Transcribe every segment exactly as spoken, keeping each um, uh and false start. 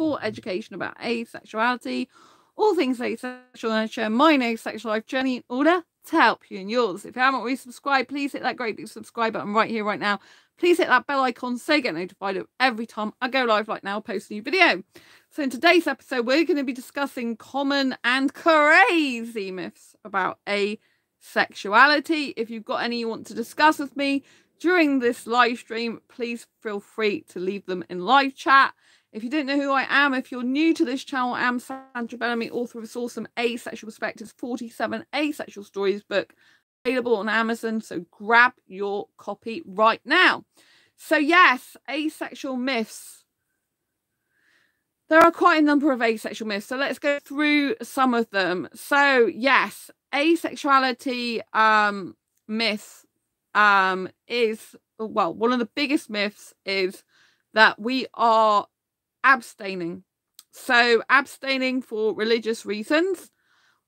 for education about asexuality, all things asexual, and I share my asexual life journey in order to help you and yours. If you haven't already subscribed, please hit that great big subscribe button right here, right now. Please hit that bell icon so you get notified of every time I go live like now, post a new video. So in today's episode, we're going to be discussing common and crazy myths about asexuality. If you've got any you want to discuss with me during this live stream, please feel free to leave them in live chat. If you don't know who I am, if you're new to this channel, I am Sandra Bellamy, author of Awesome Asexual Perspectives, forty-seven Asexual Stories book, available on Amazon. So grab your copy right now. So yes, asexual myths. There are quite a number of asexual myths. So let's go through some of them. So yes, asexuality um, myth um, is, well, one of the biggest myths is that we are abstaining. So abstaining for religious reasons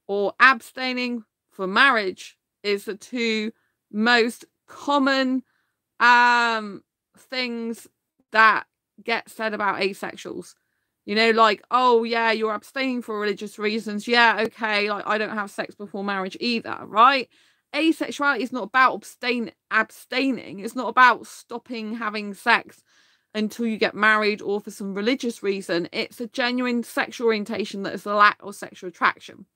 or abstaining for marriage is the two most common um, things that get said about asexuals. You know, like, oh, yeah, you're abstaining for religious reasons. Yeah, okay, like, I don't have sex before marriage either, right? Asexuality is not about abstain abstaining. It's not about stopping having sex until you get married or for some religious reason. It's a genuine sexual orientation that is the lack of sexual attraction.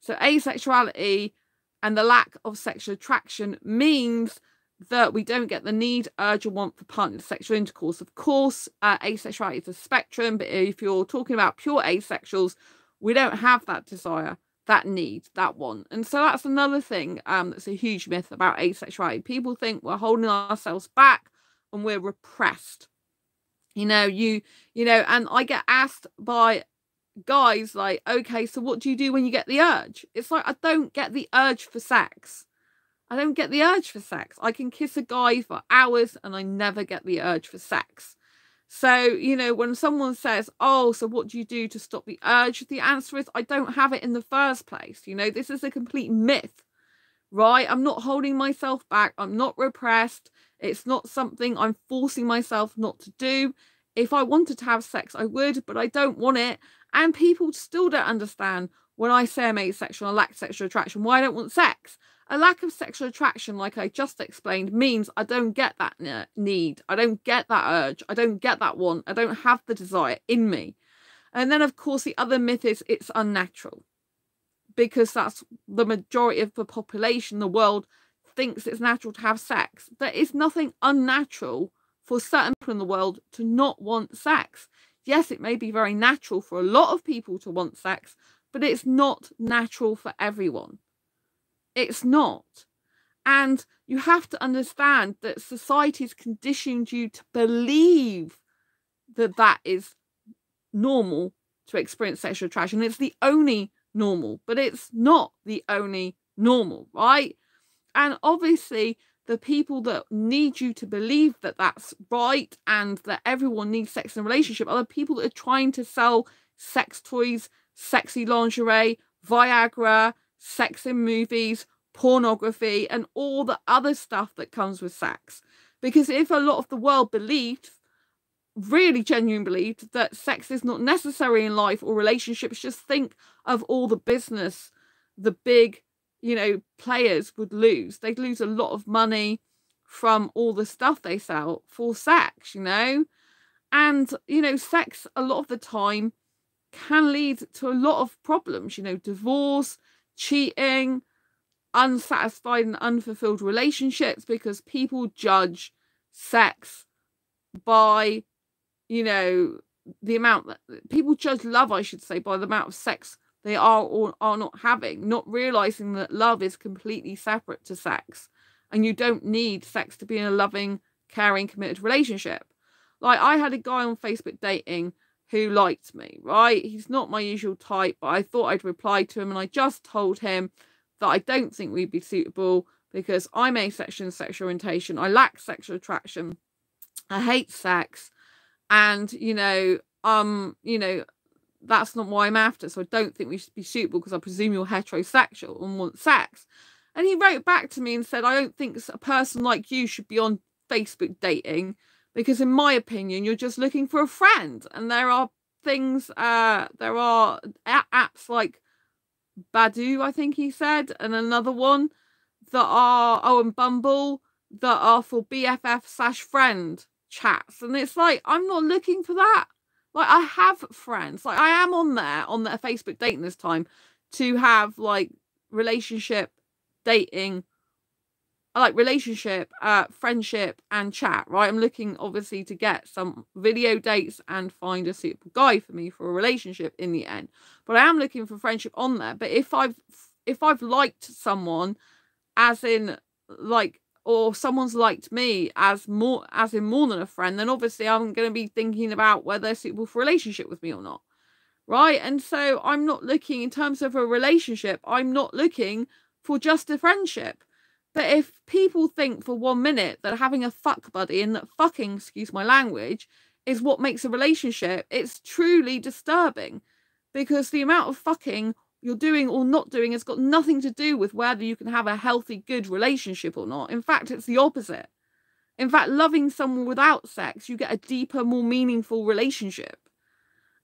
So asexuality and the lack of sexual attraction means that we don't get the need, urge or want for partnered sexual intercourse. Of course, uh, asexuality is a spectrum, but if you're talking about pure asexuals, we don't have that desire, that need, that want. And so that's another thing um, that's a huge myth about asexuality. People think we're holding ourselves back and we're repressed. You know, you, you know, and I get asked by guys like, okay, so what do you do when you get the urge? It's like, I don't get the urge for sex. I don't get the urge for sex. I can kiss a guy for hours and I never get the urge for sex. So, you know, when someone says, oh, so what do you do to stop the urge? The answer is I don't have it in the first place. You know, this is a complete myth, right? I'm not holding myself back. I'm not repressed. It's not something I'm forcing myself not to do. If I wanted to have sex, I would, but I don't want it. And people still don't understand when I say I'm asexual, I lack sexual attraction, why I don't want sex. A lack of sexual attraction, like I just explained, means I don't get that need. I don't get that urge. I don't get that want. I don't have the desire in me. And then, of course, the other myth is it's unnatural, because that's the majority of the population, the world, thinks it's natural to have sex. There is nothing unnatural for certain people in the world to not want sex. Yes, it may be very natural for a lot of people to want sex, but it's not natural for everyone. It's not. And you have to understand that society has conditioned you to believe that that is normal to experience sexual attraction. It's the only normal, but it's not the only normal, right? And obviously, the people that need you to believe that that's right and that everyone needs sex in a relationship are the people that are trying to sell sex toys, sexy lingerie, Viagra, sex in movies, pornography, and all the other stuff that comes with sex. Because if a lot of the world believed, really genuinely believed, that sex is not necessary in life or relationships, just think of all the business, the big, you know, players would lose. They'd lose a lot of money from all the stuff they sell for sex, you know. And, you know, sex a lot of the time can lead to a lot of problems, you know, divorce, cheating, unsatisfied and unfulfilled relationships, because people judge sex by, you know, the amount that people judge love, I should say, by the amount of sex they are or are not having, not realizing that love is completely separate to sex, and you don't need sex to be in a loving, caring, committed relationship. Like, I had a guy on Facebook dating who liked me, right? He's not my usual type, but I thought I'd reply to him, and I just told him that I don't think we'd be suitable because I'm asexual in sexual orientation, I lack sexual attraction, I hate sex, and, you know, um, you know, that's not why I'm after, so I don't think we should be suitable because I presume you're heterosexual and want sex. And he wrote back to me and said, I don't think a person like you should be on Facebook dating because in my opinion, you're just looking for a friend. And there are things, uh, there are apps like Badoo, I think he said, and another one that are, oh, and Bumble, that are for B F F slash friend chats. And it's like, I'm not looking for that. Like, I have friends. Like, I am on there, on their Facebook dating this time, to have, like, relationship, dating, like, relationship, uh, friendship, and chat, right? I'm looking, obviously, to get some video dates and find a suitable guy for me for a relationship in the end. But I am looking for friendship on there. But if I've, if I've liked someone, as in, like, or someone's liked me as more as in more than a friend, then obviously I'm going to be thinking about whether they're suitable for a relationship with me or not, right? And so I'm not looking, in terms of a relationship, I'm not looking for just a friendship. But if people think for one minute that having a fuck buddy and that fucking, excuse my language, is what makes a relationship, it's truly disturbing, because the amount of fucking you're doing or not doing has got nothing to do with whether you can have a healthy, good relationship or not. In fact, it's the opposite. In fact, loving someone without sex, you get a deeper, more meaningful relationship.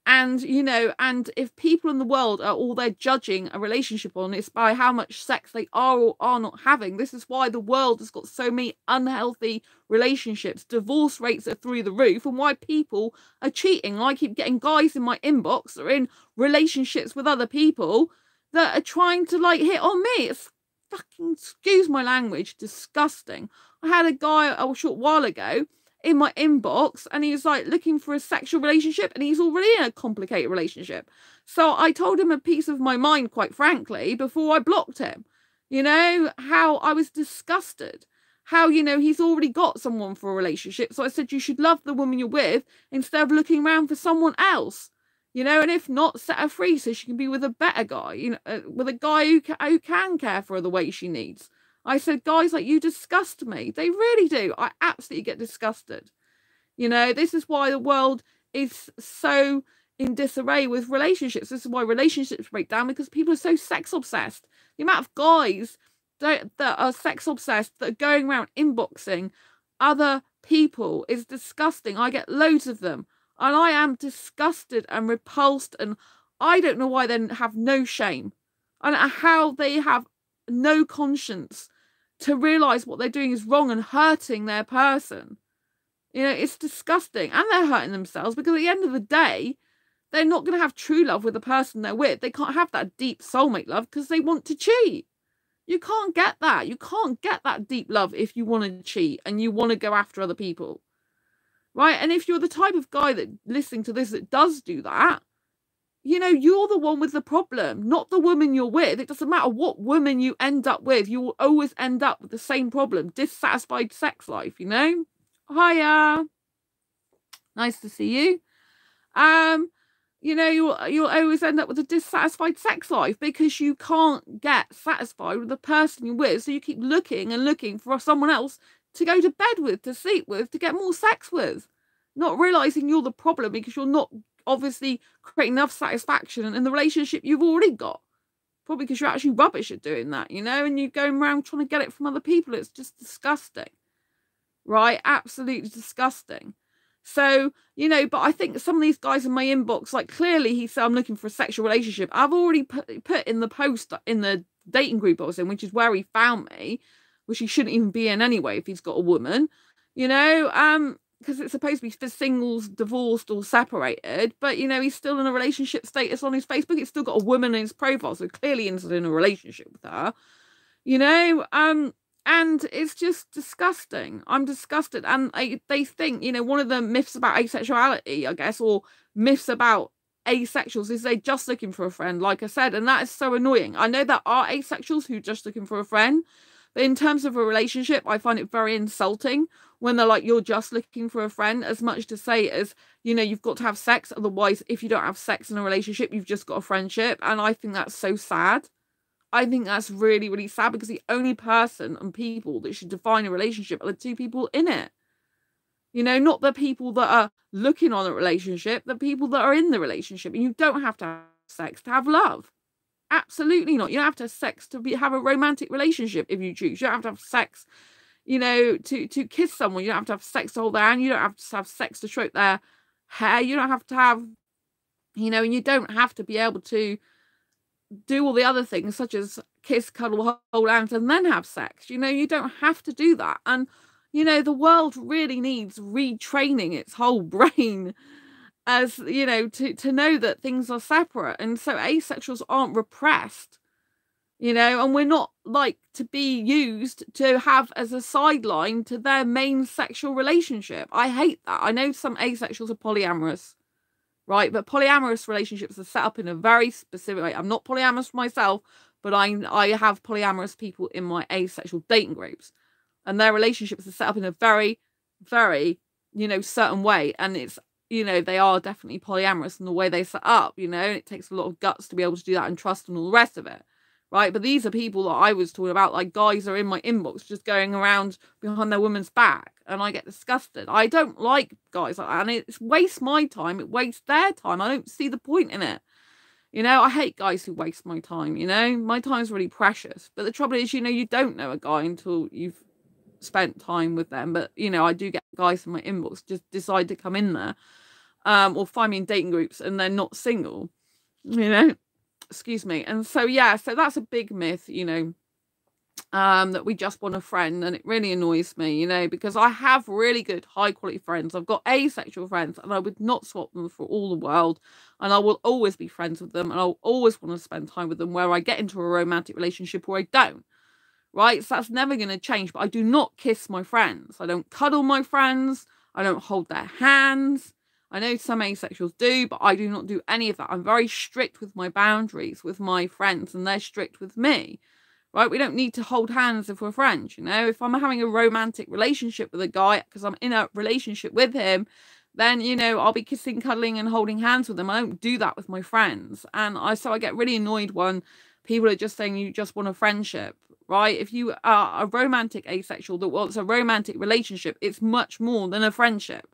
And, you know, and if people in the world are all they're judging a relationship on is by how much sex they are or are not having, this is why the world has got so many unhealthy relationships. Divorce rates are through the roof, and why people are cheating. I keep getting guys in my inbox that are in relationships with other people that are trying to, like, hit on me. It's fucking, excuse my language, disgusting. I had a guy a short while ago in my inbox, and he was like looking for a sexual relationship, and he's already in a complicated relationship. So I told him a piece of my mind, quite frankly, before I blocked him, you know, how I was disgusted, how, you know, he's already got someone for a relationship. So I said, you should love the woman you're with instead of looking around for someone else, you know, and if not, set her free so she can be with a better guy, you know, uh, with a guy who, ca who can care for her the way she needs. I said, guys, like, you disgust me. They really do. I absolutely get disgusted. You know, this is why the world is so in disarray with relationships. This is why relationships break down, because people are so sex obsessed. The amount of guys that, that are sex obsessed, that are going around inboxing other people, is disgusting. I get loads of them, and I am disgusted and repulsed, and I don't know why they have no shame. I don't know how they have no conscience to realize what they're doing is wrong and hurting their person. You know, it's disgusting. And they're hurting themselves, because at the end of the day, they're not going to have true love with the person they're with. They can't have that deep soulmate love because they want to cheat. You can't get that. You can't get that deep love if you want to cheat and you want to go after other people, right? And if you're the type of guy that, listening to this, that does do that, you know, you're the one with the problem, not the woman you're with. It doesn't matter what woman you end up with. You will always end up with the same problem, dissatisfied sex life, you know? Hiya. Nice to see you. Um, you know, you'll, you'll always end up with a dissatisfied sex life because you can't get satisfied with the person you're with. So you keep looking and looking for someone else to go to bed with, to sleep with, to get more sex with, not realizing you're the problem because you're not obviously create enough satisfaction in the relationship you've already got, probably because you're actually rubbish at doing that, you know, and you're going around trying to get it from other people. It's just disgusting, right? Absolutely disgusting. So, you know, but I think some of these guys in my inbox, like, clearly he said, I'm looking for a sexual relationship. I've already put, put in the post in the dating group I was in, which is where he found me, which he shouldn't even be in anyway if he's got a woman, you know, um, because it's supposed to be for singles, divorced or separated. But, you know, he's still in a relationship status on his Facebook. It's still got a woman in his profile, so clearly he's in a relationship with her, you know. Um, and it's just disgusting. I'm disgusted. And I, they think, you know, one of the myths about asexuality, I guess, or myths about asexuals, is they're just looking for a friend, like I said. And that is so annoying. I know there are asexuals who are just looking for a friend, but in terms of a relationship, I find it very insulting when they're like, you're just looking for a friend, as much to say as, you know, you've got to have sex. Otherwise, if you don't have sex in a relationship, you've just got a friendship. And I think that's so sad. I think that's really, really sad, because the only person and people that should define a relationship are the two people in it. You know, not the people that are looking on a relationship, the people that are in the relationship. And you don't have to have sex to have love. Absolutely not. You don't have to have sex to be, have a romantic relationship if you choose. You don't have to have sex, you know, to, to kiss someone. You don't have to have sex to hold their hand. You don't have to have sex to stroke their hair. You don't have to have you know, and you don't have to be able to do all the other things such as kiss, cuddle, hold hands and then have sex. You know, you don't have to do that. And, you know, the world really needs retraining its whole brain, as, you know, to, to know that things are separate. And so asexuals aren't repressed, you know, and we're not like to be used to have as a sideline to their main sexual relationship. I hate that. I know some asexuals are polyamorous, right? But polyamorous relationships are set up in a very specific way. I'm not polyamorous myself, but I, I have polyamorous people in my asexual dating groups, and their relationships are set up in a very, very, you know, certain way. And it's, you know, they are definitely polyamorous in the way they set up, you know, and it takes a lot of guts to be able to do that and trust and all the rest of it, right? But these are people that I was talking about, like guys are in my inbox just going around behind their woman's back, and I get disgusted. I don't like guys like that, and it wastes my time, it wastes their time. I don't see the point in it. You know, I hate guys who waste my time, you know, my time is really precious. But the trouble is, you know, you don't know a guy until you've spent time with them. But, you know, I do get guys in my inbox just decide to come in there um or find me in dating groups, and they're not single, you know, excuse me. And so yeah, so that's a big myth, you know, um that we just want a friend. And it really annoys me, you know, because I have really good high quality friends. I've got asexual friends, and I would not swap them for all the world, and I will always be friends with them, and I'll always want to spend time with them, where I get into a romantic relationship or I don't. Right, so that's never going to change. But I do not kiss my friends. I don't cuddle my friends. I don't hold their hands. I know some asexuals do, but I do not do any of that. I'm very strict with my boundaries with my friends, and they're strict with me. Right, we don't need to hold hands if we're friends. You know, if I'm having a romantic relationship with a guy because I'm in a relationship with him, then, you know, I'll be kissing, cuddling and holding hands with them. I don't do that with my friends. And I so I get really annoyed when people are just saying you just want a friendship. Right, if you are a romantic asexual that wants a romantic relationship, it's much more than a friendship,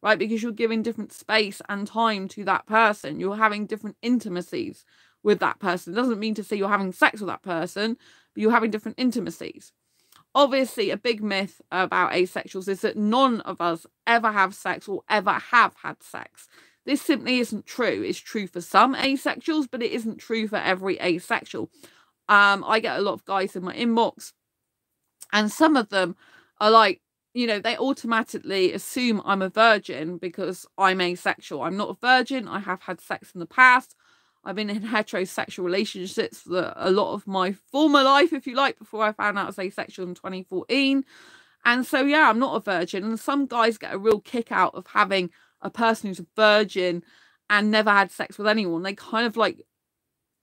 right? Because you're giving different space and time to that person. You're having different intimacies with that person. It doesn't mean to say you're having sex with that person, but you're having different intimacies. Obviously, a big myth about asexuals is that none of us ever have sex or ever have had sex. This simply isn't true. It's true for some asexuals, but it isn't true for every asexual. Um, I get a lot of guys in my inbox, and some of them are like, you know, they automatically assume I'm a virgin because I'm asexual. I'm not a virgin. I have had sex in the past. I've been in heterosexual relationships for a lot of my former life, if you like, before I found out I was asexual in twenty fourteen. And so, yeah, I'm not a virgin. And some guys get a real kick out of having a person who's a virgin and never had sex with anyone. They kind of like,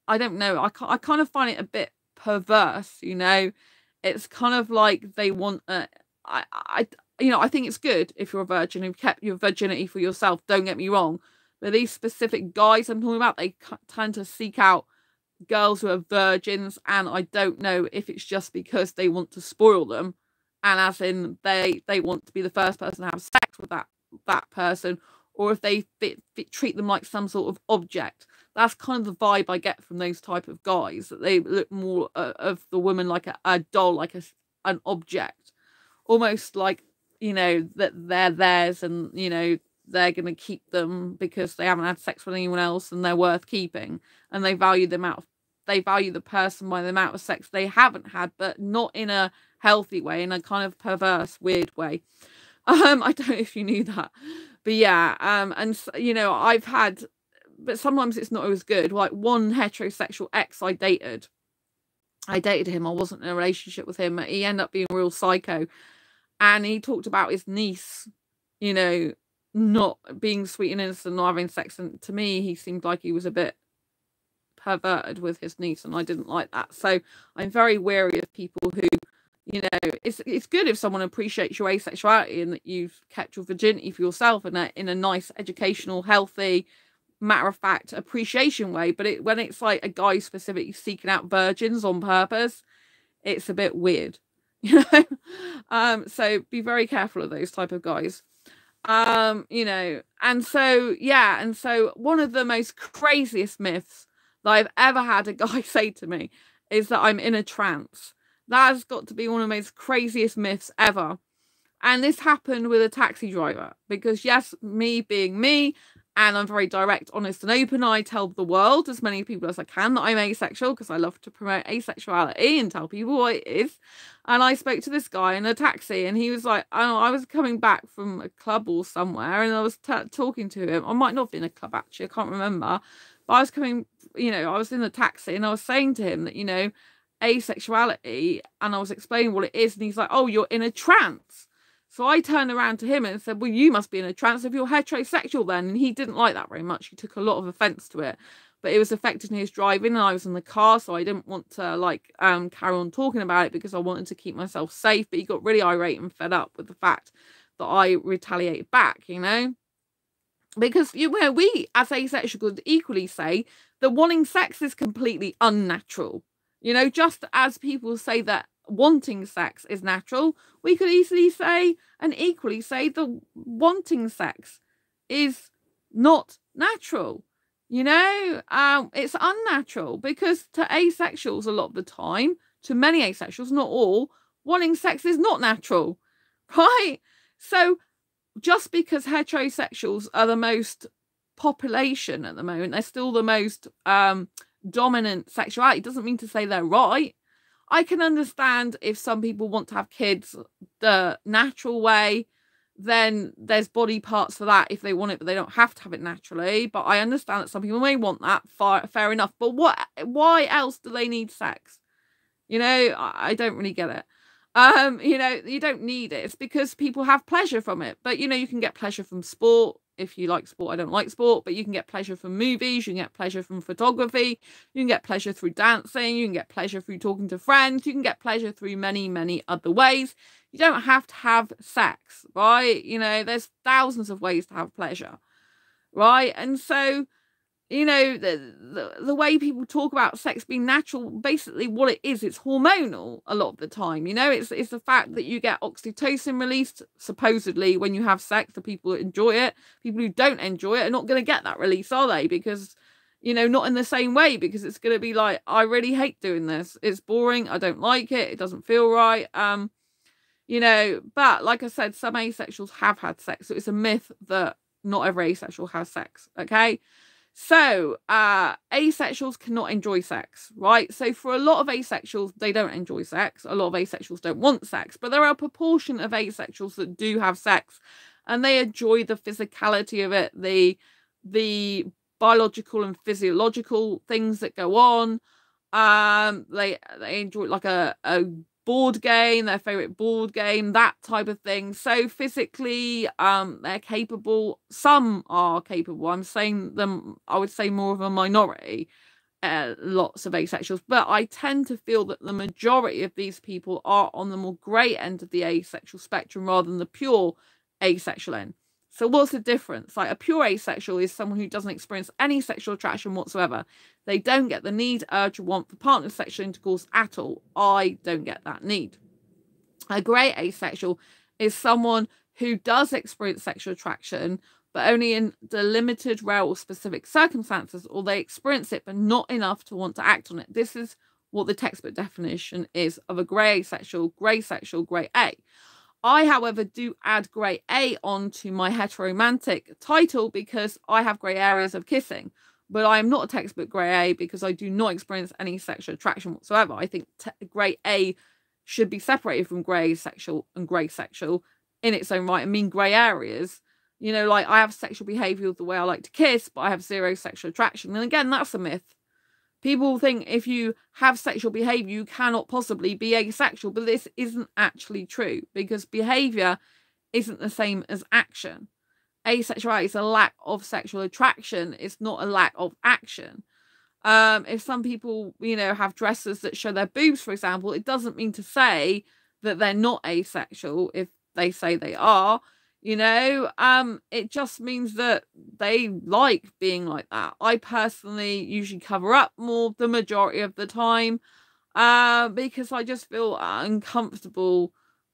I don't know, I, I kind of find it a bit perverse, you know. It's kind of like they want, a, I, I, you know, I think it's good if you're a virgin and kept your virginity for yourself, don't get me wrong. But these specific guys I'm talking about, they tend to seek out girls who are virgins, and I don't know if it's just because they want to spoil them, and as in they, they want to be the first person to have sex with that, that person, or if they fit, fit, treat them like some sort of object. That's kind of the vibe I get from those type of guys, that they look more uh, of the woman like a, a doll, like a, an object, almost like, you know, that they're theirs, and, you know, they're going to keep them because they haven't had sex with anyone else and they're worth keeping, and they value them out of, they value the person by the amount of sex they haven't had, but not in a healthy way, in a kind of perverse, weird way. Um, I don't know if you knew that, but yeah, um, and, you know, I've had, but sometimes it's not always good. Like one heterosexual ex I dated, I dated him. I wasn't in a relationship with him. He ended up being a real psycho. And he talked about his niece, you know, not being sweet and innocent, not having sex. And to me, he seemed like he was a bit perverted with his niece, and I didn't like that. So I'm very wary of people who, you know, it's it's good if someone appreciates your asexuality and that you've kept your virginity for yourself in a, in a nice, educational, healthy, matter of fact appreciation way. But it, when it's like a guy specifically seeking out virgins on purpose, it's a bit weird, you know. Um so be very careful of those type of guys, um you know. And so yeah, and so one of the most craziest myths that I've ever had a guy say to me is that I'm in a trance. That has got to be one of the most craziest myths ever. And this happened with a taxi driver, because yes, me being me and I'm very direct, honest and open. I tell the world, as many people as I can, that I'm asexual because I love to promote asexuality and tell people what it is. And I spoke to this guy in a taxi, and he was like, oh, I was coming back from a club or somewhere, and I was t talking to him. I might not have been in a club, actually. I can't remember. But I was coming, you know, I was in the taxi, and I was saying to him that, you know, asexuality, and I was explaining what it is, and he's like, oh, you're in a trance. So I turned around to him and said, well, you must be in a trance if you're heterosexual then. And he didn't like that very much. He took a lot of offense to it, but it was affecting his driving, and I was in the car, so I didn't want to like um carry on talking about it because I wanted to keep myself safe. But he got really irate and fed up with the fact that I retaliated back, you know, because, you know, we as asexual could equally say that wanting sex is completely unnatural. You know, just as people say that wanting sex is natural, we could easily say and equally say the wanting sex is not natural. You know, um, it's unnatural, because to asexuals a lot of the time, to many asexuals, not all, wanting sex is not natural, right? So just because heterosexuals are the most population at the moment, they're still the most... Um, dominant sexuality, doesn't mean to say they're right. I can understand if some people want to have kids the natural way, then there's body parts for that if they want it, but they don't have to have it naturally. But I understand that some people may want that, far, fair enough. But what? Why else do they need sex? You know, I, I don't really get it. Um, you know, you don't need it. It's because people have pleasure from it. But, you know, you can get pleasure from sport. If you like sport, I don't like sport, but you can get pleasure from movies, you can get pleasure from photography, you can get pleasure through dancing, you can get pleasure through talking to friends, you can get pleasure through many, many other ways. You don't have to have sex, right? You know, there's thousands of ways to have pleasure, right? And so, you know, the, the, the way people talk about sex being natural, basically what it is, it's hormonal a lot of the time. You know, it's, it's the fact that you get oxytocin released, supposedly, when you have sex. The people that enjoy it, people who don't enjoy it are not going to get that release, are they? Because, you know, not in the same way, because it's going to be like, I really hate doing this. It's boring. I don't like it. It doesn't feel right. Um, you know, but like I said, some asexuals have had sex. So it's a myth that not every asexual has sex. Okay. So uh, asexuals cannot enjoy sex, right? So for a lot of asexuals, they don't enjoy sex. A lot of asexuals don't want sex, but there are a proportion of asexuals that do have sex, and they enjoy the physicality of it, the the biological and physiological things that go on. Um, they they enjoy like a a board game, their favorite board game, that type of thing. So physically, um they're capable. Some are capable. I'm saying them, I would say more of a minority, uh, lots of asexuals, but I tend to feel that the majority of these people are on the more grey end of the asexual spectrum rather than the pure asexual end. So what's the difference? Like, a pure asexual is someone who doesn't experience any sexual attraction whatsoever. They don't get the need, urge, or want for partner sexual intercourse at all. I don't get that need. A grey asexual is someone who does experience sexual attraction, but only in the limited, rare, or specific circumstances, or they experience it, but not enough to want to act on it. This is what the textbook definition is of a grey asexual, grey sexual, grey A. I, however, do add grey A onto my heteromantic title because I have grey areas of kissing, but I am not a textbook grey A because I do not experience any sexual attraction whatsoever. I think grey A should be separated from grey asexual and grey sexual in its own right. I mean, grey areas, you know, like I have sexual behaviour the way I like to kiss, but I have zero sexual attraction. And again, that's a myth. People think if you have sexual behaviour, you cannot possibly be asexual, but this isn't actually true because behaviour isn't the same as action. Asexuality is a lack of sexual attraction. It's not a lack of action. Um, if some people, you know, have dresses that show their boobs, for example, it doesn't mean to say that they're not asexual if they say they are. You know, um, it just means that they like being like that. I personally usually cover up more the majority of the time uh, because I just feel uncomfortable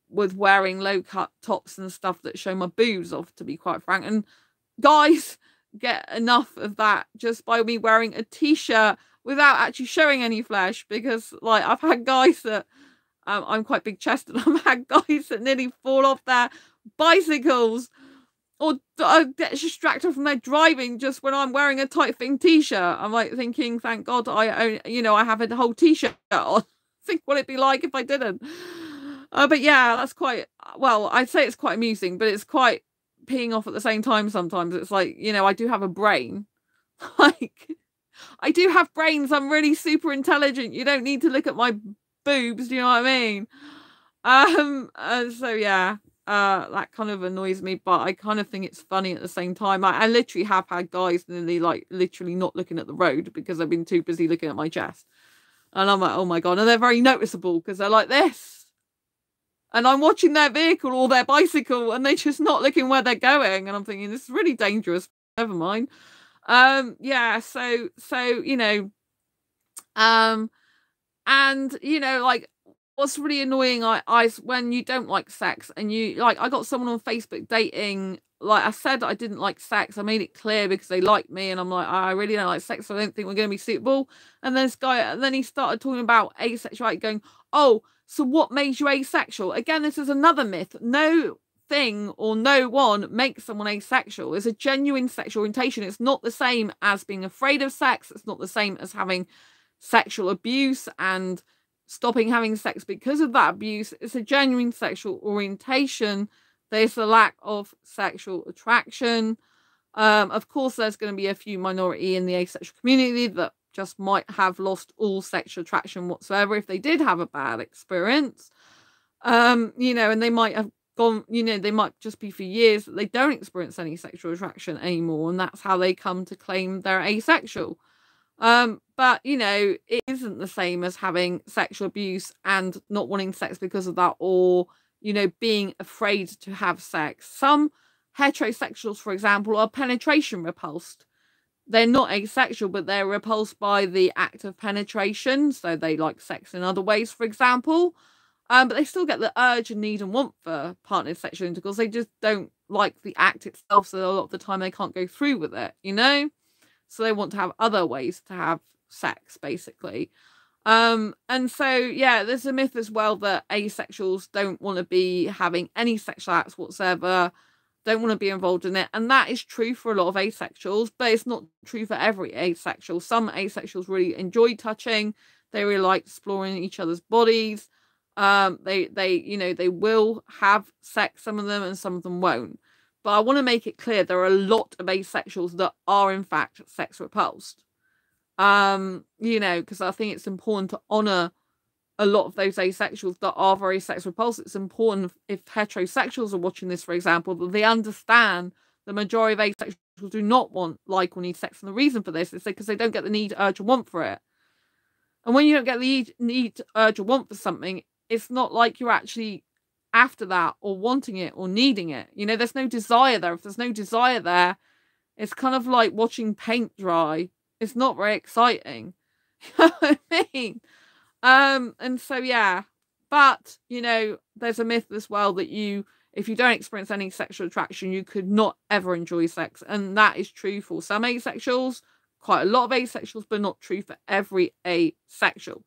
with wearing low-cut tops and stuff that show my boobs off, to be quite frank. And guys get enough of that just by me wearing a T-shirt without actually showing any flesh because, like, I've had guys that... Um, I'm quite big chested. I've had guys that nearly fall off their bicycles Or I get distracted from their driving just when I'm wearing a tight thing t-shirt. I'm like thinking, thank God I own, you know, I have a whole t-shirt on. Think what it'd be like if I didn't. Uh, but yeah, that's quite, well, I'd say it's quite amusing, but it's quite peeing off at the same time sometimes. It's like, you know, I do have a brain. Like, I do have brains. I'm really super intelligent. You don't need to look at my boobs. Do you know what I mean? Um. Uh, so yeah, uh, that kind of annoys me, but I kind of think it's funny at the same time. I, I literally have had guys nearly like literally not looking at the road because I've been too busy looking at my chest. And I'm like, oh my God. And they're very noticeable because they're like this. And I'm watching their vehicle or their bicycle and they're just not looking where they're going. And I'm thinking, this is really dangerous. Never mind. Um, yeah. So, so, you know, um, and you know, like what's really annoying I, I, when you don't like sex and you like, I got someone on Facebook dating. Like I said, I didn't like sex. I made it clear because they liked me, and I'm like, I really don't like sex. So I don't think we're going to be suitable. And then this guy, and then he started talking about asexuality, going, "Oh, so what made you asexual?" Again, this is another myth. No thing or no one makes someone asexual. It's a genuine sexual orientation. It's not the same as being afraid of sex. It's not the same as having sexual abuse and stopping having sex because of that abuse. It's a genuine sexual orientation. There's a lack of sexual attraction. Um, of course, there's going to be a few minority in the asexual community that just might have lost all sexual attraction whatsoever if they did have a bad experience. Um, you know, and they might have gone, you know, they might just be for years that they don't experience any sexual attraction anymore. And that's how they come to claim they're asexual. Um, but, you know, it isn't the same as having sexual abuse and not wanting sex because of that, or you know, being afraid to have sex. Some heterosexuals, for example, are penetration repulsed. They're not asexual, but they're repulsed by the act of penetration. So they like sex in other ways, for example. Um, but they still get the urge and need and want for partnered sexual intercourse. They just don't like the act itself. So a lot of the time they can't go through with it, you know. So they want to have other ways to have sex, basically. Um, and so, yeah, there's a myth as well that asexuals don't want to be having any sexual acts whatsoever, don't want to be involved in it. And that is true for a lot of asexuals, but it's not true for every asexual. Some asexuals really enjoy touching. They really like exploring each other's bodies. Um, they, they, you know, they will have sex, some of them, and some of them won't. But I want to make it clear there are a lot of asexuals that are, in fact, sex repulsed. Um, you know, because I think it's important to honour a lot of those asexuals that are very sex repulsed. It's important if heterosexuals are watching this, for example, that they understand the majority of asexuals do not want, like, or need sex. And the reason for this is because they don't get the need, urge, or want for it. And when you don't get the need, urge, or want for something, it's not like you're actually after that or wanting it or needing it. You know, there's no desire there. If there's no desire there, it's kind of like watching paint dry. It's not very exciting. You know what I mean? Um, and so, yeah. But, you know, there's a myth as well that you, if you don't experience any sexual attraction, you could not ever enjoy sex. And that is true for some asexuals, quite a lot of asexuals, but not true for every asexual.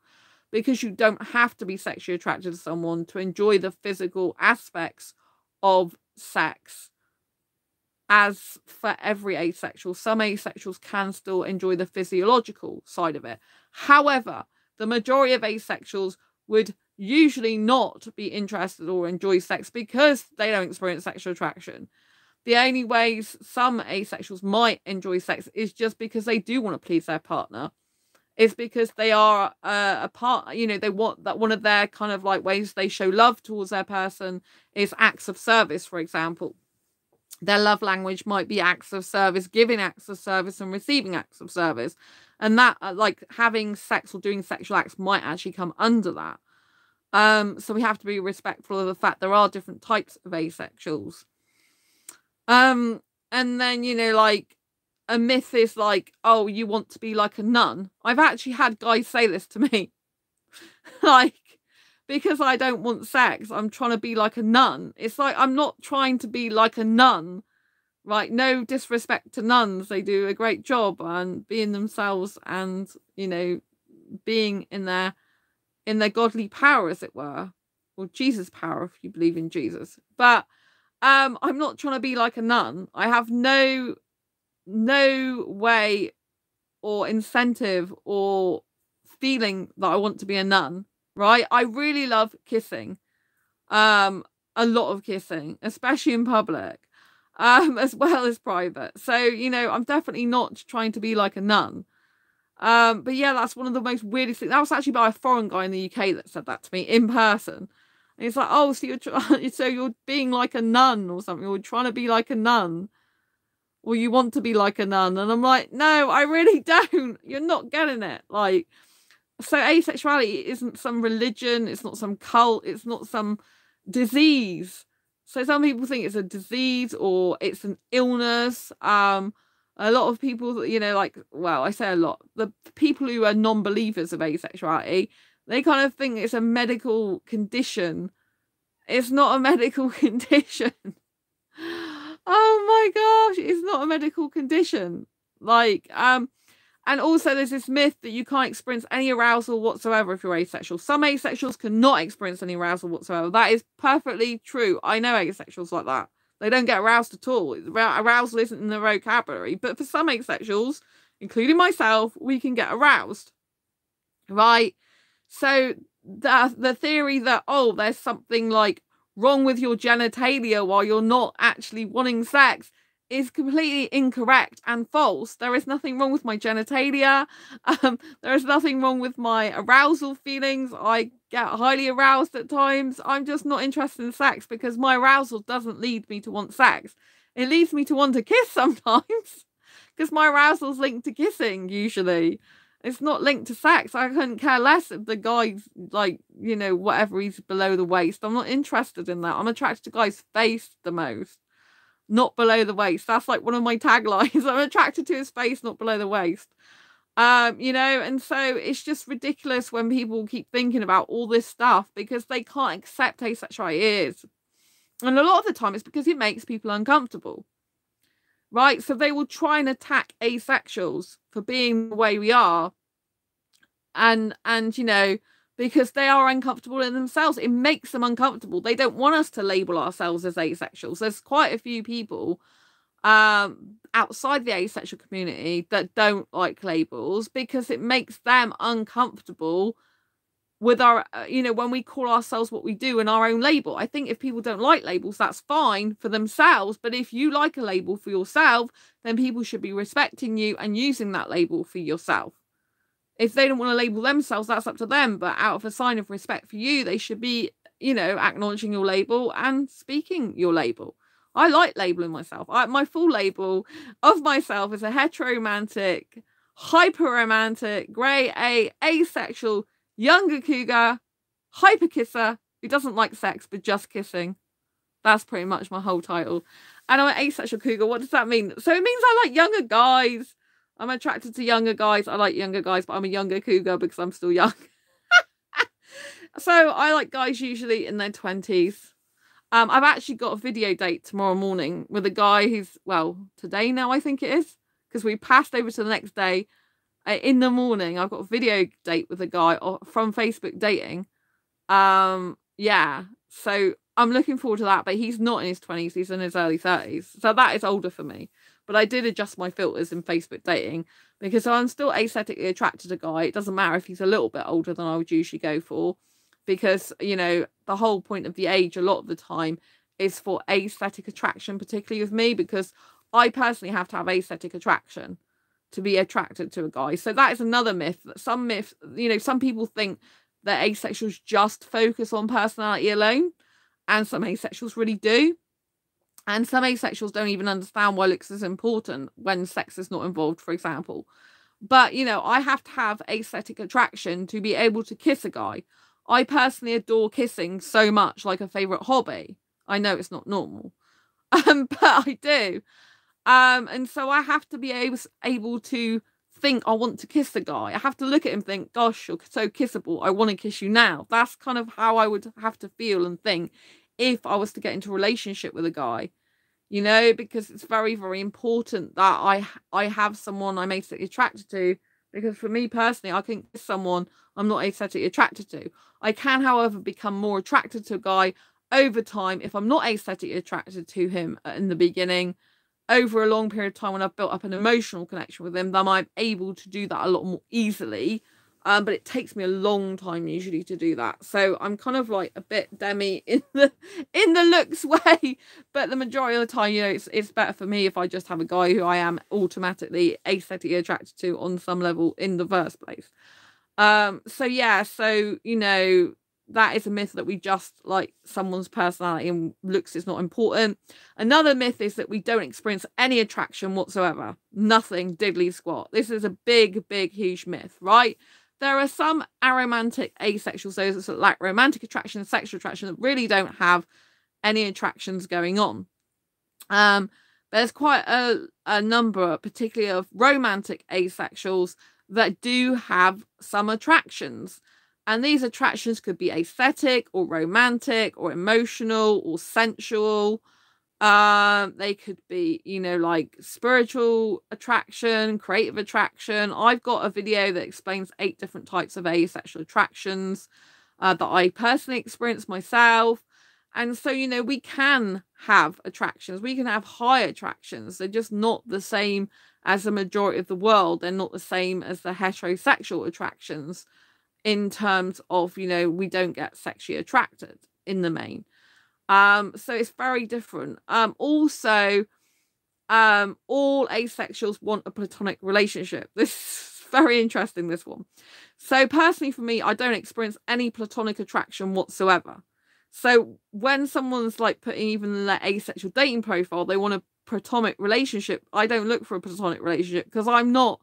Because you don't have to be sexually attracted to someone to enjoy the physical aspects of sex. As for every asexual, some asexuals can still enjoy the physiological side of it. However, the majority of asexuals would usually not be interested or enjoy sex because they don't experience sexual attraction. The only ways some asexuals might enjoy sex is just because they do want to please their partner. It's because they are uh, a part, you know, they want that one of their kind of like ways they show love towards their person is acts of service, for example. Their love language might be acts of service, giving acts of service and receiving acts of service. And that, like, having sex or doing sexual acts might actually come under that. Um, so we have to be respectful of the fact there are different types of asexuals. Um, and then, you know, like, a myth is like, oh, you want to be like a nun. I've actually had guys say this to me. Like, because I don't want sex, I'm trying to be like a nun. It's like, I'm not trying to be like a nun, right? No disrespect to nuns. They do a great job and being themselves and, you know, being in their, in their godly power, as it were, or Jesus power, if you believe in Jesus. But, Um, I'm not trying to be like a nun. I have no, no way or incentive or feeling that I want to be a nun, right? I really love kissing. Um, a lot of kissing, especially in public, um, as well as private. So, you know, I'm definitely not trying to be like a nun. Um, but yeah, that's one of the most weirdest things. That was actually by a foreign guy in the U K that said that to me in person. And it's like, oh, so you're trying, so you're being like a nun or something, or trying to be like a nun, or you want to be like a nun. And I'm like, no, I really don't. You're not getting it. Like, so asexuality isn't some religion. It's not some cult. It's not some disease. So some people think it's a disease or it's an illness. Um, a lot of people, you know, like, well, I say a lot, the people who are non-believers of asexuality, they kind of think it's a medical condition. It's not a medical condition. Oh my gosh, it's not a medical condition. Like, um, and also there's this myth that you can't experience any arousal whatsoever if you're asexual. Some asexuals cannot experience any arousal whatsoever. That is perfectly true. I know asexuals like that. They don't get aroused at all. Arousal isn't in their vocabulary. But for some asexuals, including myself, we can get aroused, right? So the, the theory that, oh, there's something like wrong with your genitalia while you're not actually wanting sex is completely incorrect and false. There is nothing wrong with my genitalia. Um, there is nothing wrong with my arousal feelings. I get highly aroused at times. I'm just not interested in sex because my arousal doesn't lead me to want sex. It leads me to want to kiss sometimes because my arousal is linked to kissing usually. It's not linked to sex. I couldn't care less if the guy's like, you know, whatever, he's below the waist. I'm not interested in that. I'm attracted to guys' face the most, not below the waist. That's like one of my taglines. I'm attracted to his face, not below the waist. Um, you know, and so it's just ridiculous when people keep thinking about all this stuff because they can't accept asexuality is. And a lot of the time it's because it makes people uncomfortable. Right, so they will try and attack asexuals for being the way we are, and and you know, because they are uncomfortable in themselves. It makes them uncomfortable. They don't want us to label ourselves as asexuals. There's quite a few people um outside the asexual community that don't like labels because it makes them uncomfortable with our, you know, when we call ourselves what we do in our own label. I think if people don't like labels, that's fine for themselves. But if you like a label for yourself, then people should be respecting you and using that label for yourself. If they don't want to label themselves, that's up to them. But out of a sign of respect for you, they should be, you know, acknowledging your label and speaking your label. I like labeling myself. I, my full label of myself is a heteromantic, hyperromantic, grey A, asexual, younger cougar, hyper kisser who doesn't like sex but just kissing. That's pretty much my whole title. And I'm an asexual cougar. What does that mean? So it means I like younger guys. I'm attracted to younger guys. I like younger guys, but I'm a younger cougar because I'm still young. So I like guys usually in their twenties. Um, I've actually got a video date tomorrow morning with a guy who's, well, today now I think it is, because we passed over to the next day. In the morning, I've got a video date with a guy from Facebook dating. Um, yeah, so I'm looking forward to that. But he's not in his twenties. He's in his early thirties. So that is older for me. But I did adjust my filters in Facebook dating because I'm still aesthetically attracted to a guy. It doesn't matter if he's a little bit older than I would usually go for because, you know, the whole point of the age a lot of the time is for aesthetic attraction, particularly with me, because I personally have to have aesthetic attraction to be attracted to a guy. So that is another myth. Some myths, you know, some people think that asexuals just focus on personality alone, and some asexuals really do. And some asexuals don't even understand why looks is important when sex is not involved, for example. But, you know, I have to have aesthetic attraction to be able to kiss a guy. I personally adore kissing so much, like a favourite hobby. I know it's not normal, um, but I do. Um, and so I have to be able, able to think I want to kiss the guy. I have to look at him and think, gosh, you're so kissable. I want to kiss you now. That's kind of how I would have to feel and think if I was to get into a relationship with a guy, you know, because it's very, very important that I, I have someone I'm aesthetically attracted to, because for me personally, I couldn't kiss someone I'm not aesthetically attracted to. I can, however, become more attracted to a guy over time, if I'm not aesthetically attracted to him in the beginning, over a long period of time when I've built up an emotional connection with him, then I'm able to do that a lot more easily. Um, but it takes me a long time usually to do that. So I'm kind of like a bit demi in the in the looks way. But the majority of the time, you know, it's, it's better for me if I just have a guy who I am automatically aesthetically attracted to on some level in the first place. Um, so, yeah, so, you know, that is a myth that we just like someone's personality and looks is not important. Another myth is that we don't experience any attraction whatsoever. Nothing, diddly squat. This is a big, big, huge myth, right? There are some aromantic asexuals, those that lack romantic attraction and sexual attraction, that really don't have any attractions going on. Um, there's quite a, a number, particularly of romantic asexuals, that do have some attractions. And these attractions could be aesthetic or romantic or emotional or sensual. Um, they could be, you know, like spiritual attraction, creative attraction. I've got a video that explains eight different types of asexual attractions uh, that I personally experience myself. And so, you know, we can have attractions. We can have high attractions. They're just not the same as the majority of the world. They're not the same as the heterosexual attractions in terms of, you know, we don't get sexually attracted in the main. Um, so it's very different. Um, also, um, all asexuals want a platonic relationship. This is very interesting, this one. So personally for me, I don't experience any platonic attraction whatsoever. So when someone's like putting even their asexual dating profile, they want a platonic relationship. I don't look for a platonic relationship because I'm not,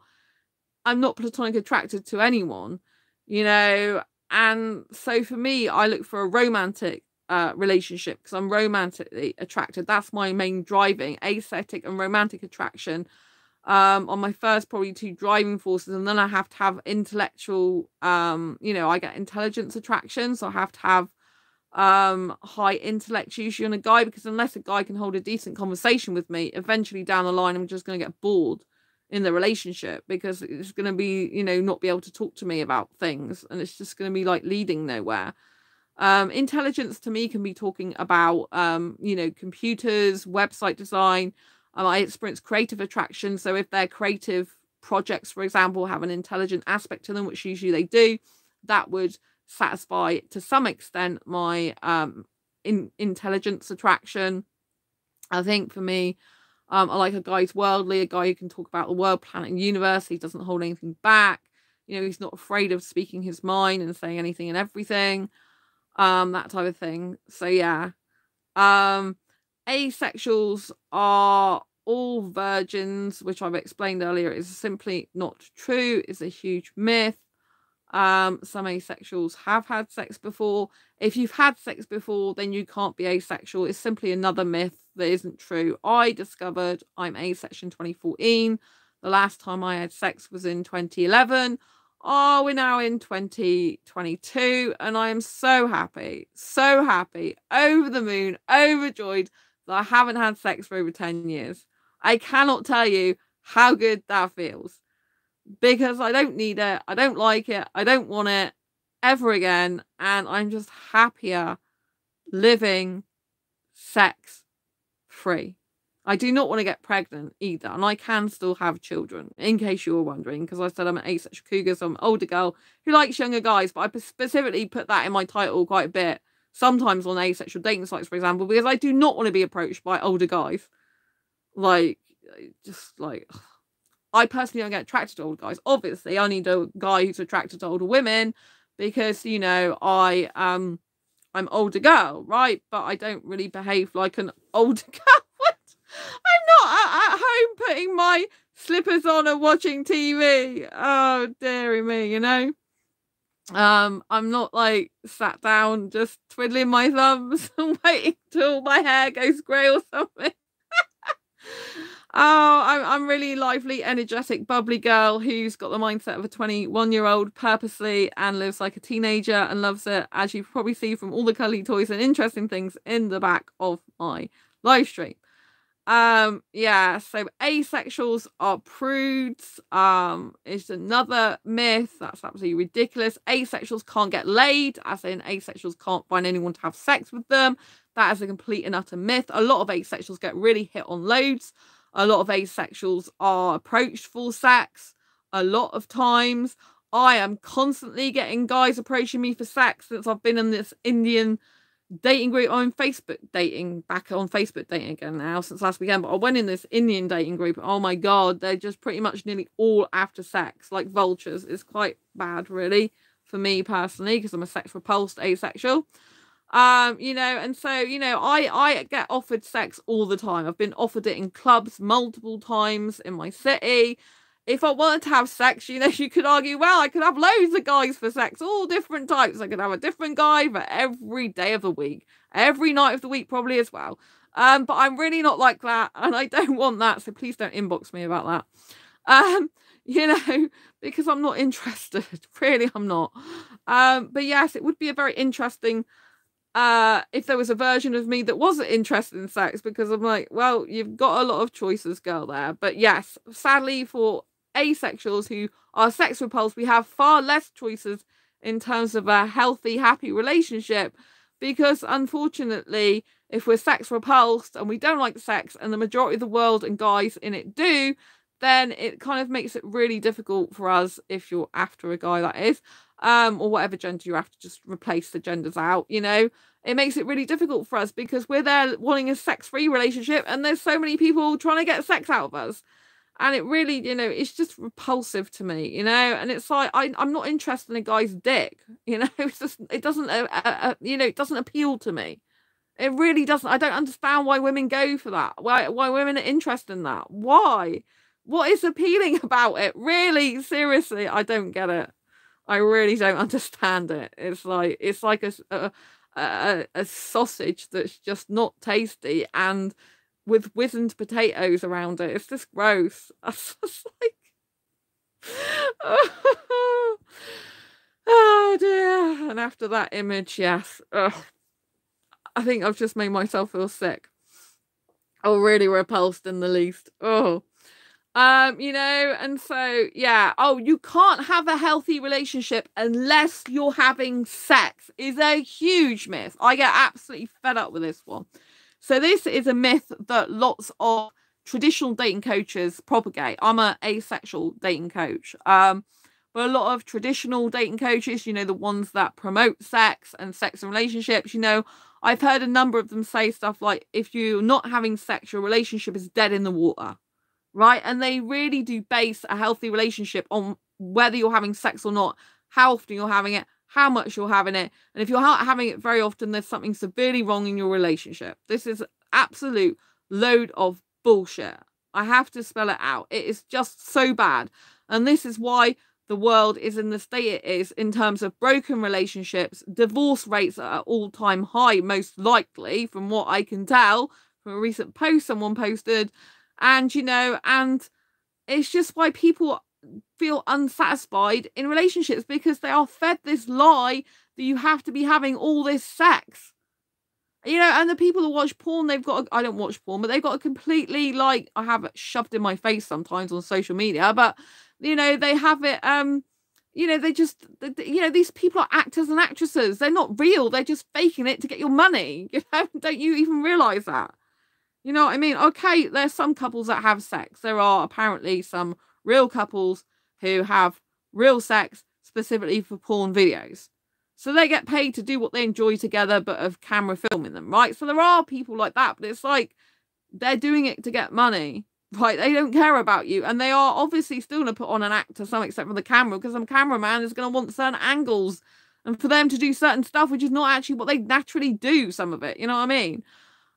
I'm not platonic attracted to anyone, you know? And so for me, I look for a romantic Uh, relationship because I'm romantically attracted. That's my main driving aesthetic and romantic attraction um on my first probably two driving forces, and then I have to have intellectual um you know I get intelligence attraction, so I have to have um high intellect usually on a guy, because unless a guy can hold a decent conversation with me, eventually down the line I'm just going to get bored in the relationship, because it's going to be, you know, not be able to talk to me about things, and it's just going to be like leading nowhere. Um, intelligence to me can be talking about, um, you know, computers, website design. Um, I experience creative attraction. So if their creative projects, for example, have an intelligent aspect to them, which usually they do, that would satisfy to some extent my um, in intelligence attraction. I think for me, um, I like a guy who's worldly, a guy who can talk about the world, planet and universe. He doesn't hold anything back. You know, he's not afraid of speaking his mind and saying anything and everything. Um, that type of thing. So yeah, um, asexuals are all virgins, which I've explained earlier is simply not true. It's a huge myth. Um, some asexuals have had sex before. If you've had sex before, then you can't be asexual. It's simply another myth that isn't true. I discovered I'm asexual in twenty fourteen. The last time I had sex was in twenty eleven. Oh, we're now in twenty twenty-two, and I am so happy, so happy, over the moon, overjoyed that I haven't had sex for over ten years. I cannot tell you how good that feels, because I don't need it, I don't like it, I don't want it ever again, and I'm just happier living sex free. I do not want to get pregnant either, and I can still have children, in case you were wondering, because I said I'm an asexual cougar, so I'm an older girl who likes younger guys, but I specifically put that in my title quite a bit, sometimes on asexual dating sites, for example, because I do not want to be approached by older guys. Like, just like, I personally don't get attracted to older guys. Obviously, I need a guy who's attracted to older women, because, you know, I, um, I'm older girl, right? But I don't really behave like an older girl. I'm not at home putting my slippers on and watching T V. Oh, dearie me, you know. Um, I'm not like sat down just twiddling my thumbs and waiting till my hair goes grey or something. Oh, I'm, I'm really lively, energetic, bubbly girl who's got the mindset of a twenty-one-year-old purposely and lives like a teenager and loves it, as you probably see from all the cuddly toys and interesting things in the back of my live stream. Um, yeah, so asexuals are prudes. Um, it's another myth that's absolutely ridiculous. Asexuals can't get laid, as in asexuals can't find anyone to have sex with them. That is a complete and utter myth. A lot of asexuals get really hit on loads. A lot of asexuals are approached for sex a lot of times. I am constantly getting guys approaching me for sex since I've been in this Indian dating group. I'm Facebook dating, back on Facebook dating again now since last weekend, but I went in this Indian dating group. Oh my God, they're just pretty much nearly all after sex, like vultures. It's quite bad really for me personally, because I'm a sex repulsed asexual. Um, you know, and so, you know, I, I get offered sex all the time. I've been offered it in clubs multiple times in my city. If I wanted to have sex, you know, you could argue, well, I could have loads of guys for sex, all different types. I could have a different guy for every day of the week, every night of the week probably as well. Um, but I'm really not like that, and I don't want that, so please don't inbox me about that. Um, you know, because I'm not interested. Really, I'm not. Um, but yes, it would be a very interesting uh if there was a version of me that wasn't interested in sex, because I'm like, well, you've got a lot of choices, girl, there. But yes, sadly for asexuals who are sex repulsed, we have far less choices in terms of a healthy, happy relationship, because unfortunately, if we're sex repulsed and we don't like sex, and the majority of the world and guys in it do, then it kind of makes it really difficult for us, if you're after a guy that is, um, or whatever gender you're after, just replace the genders out, you know. It makes it really difficult for us, because we're there wanting a sex-free relationship, and there's so many people trying to get sex out of us. And it really, you know, it's just repulsive to me, you know. And it's like, I, I'm not interested in a guy's dick, you know. It's just, it doesn't, uh, uh, you know, it doesn't appeal to me. It really doesn't. I don't understand why women go for that. Why, why women are interested in that? Why? What is appealing about it? Really, seriously, I don't get it. I really don't understand it. It's like, it's like a, a, a, a sausage that's just not tasty, and with wizened potatoes around it. It's just gross. It's just like, oh dear. And after that image, yes. Ugh. I think I've just made myself feel sick. Oh, really repulsed in the least. Oh. Um, you know, and so, yeah. Oh, you can't have a healthy relationship unless you're having sex is a huge myth. I get absolutely fed up with this one. So this is a myth that lots of traditional dating coaches propagate. I'm an asexual dating coach. Um, but a lot of traditional dating coaches, you know, the ones that promote sex and sex and relationships, you know, I've heard a number of them say stuff like, if you're not having sex, your relationship is dead in the water. Right? And they really do base a healthy relationship on whether you're having sex or not, how often you're having it, how much you're having it. And if you're not having it very often, there's something severely wrong in your relationship. This is absolute load of bullshit. I have to spell it out. It is just so bad. And this is why the world is in the state it is in terms of broken relationships. Divorce rates are at all-time high, most likely, from what I can tell from a recent post someone posted. And, you know, and it's just why people feel unsatisfied in relationships, because they are fed this lie that you have to be having all this sex. You know, and the people who watch porn, they've got, I don't watch porn, but they've got a completely, like, I have it shoved in my face sometimes on social media, but, you know, they have it, um, you know, they just, you know, these people are actors and actresses. They're not real. They're just faking it to get your money. You know, don't you even realise that? You know what I mean? Okay, there's some couples that have sex. There are apparently some real couples who have real sex specifically for porn videos. So they get paid to do what they enjoy together, but of camera filming them, right? So there are people like that, but it's like they're doing it to get money, right? They don't care about you. And they are obviously still going to put on an act to some extent for the camera, because some cameraman is going to want certain angles and for them to do certain stuff, which is not actually what they naturally do, some of it. You know what I mean?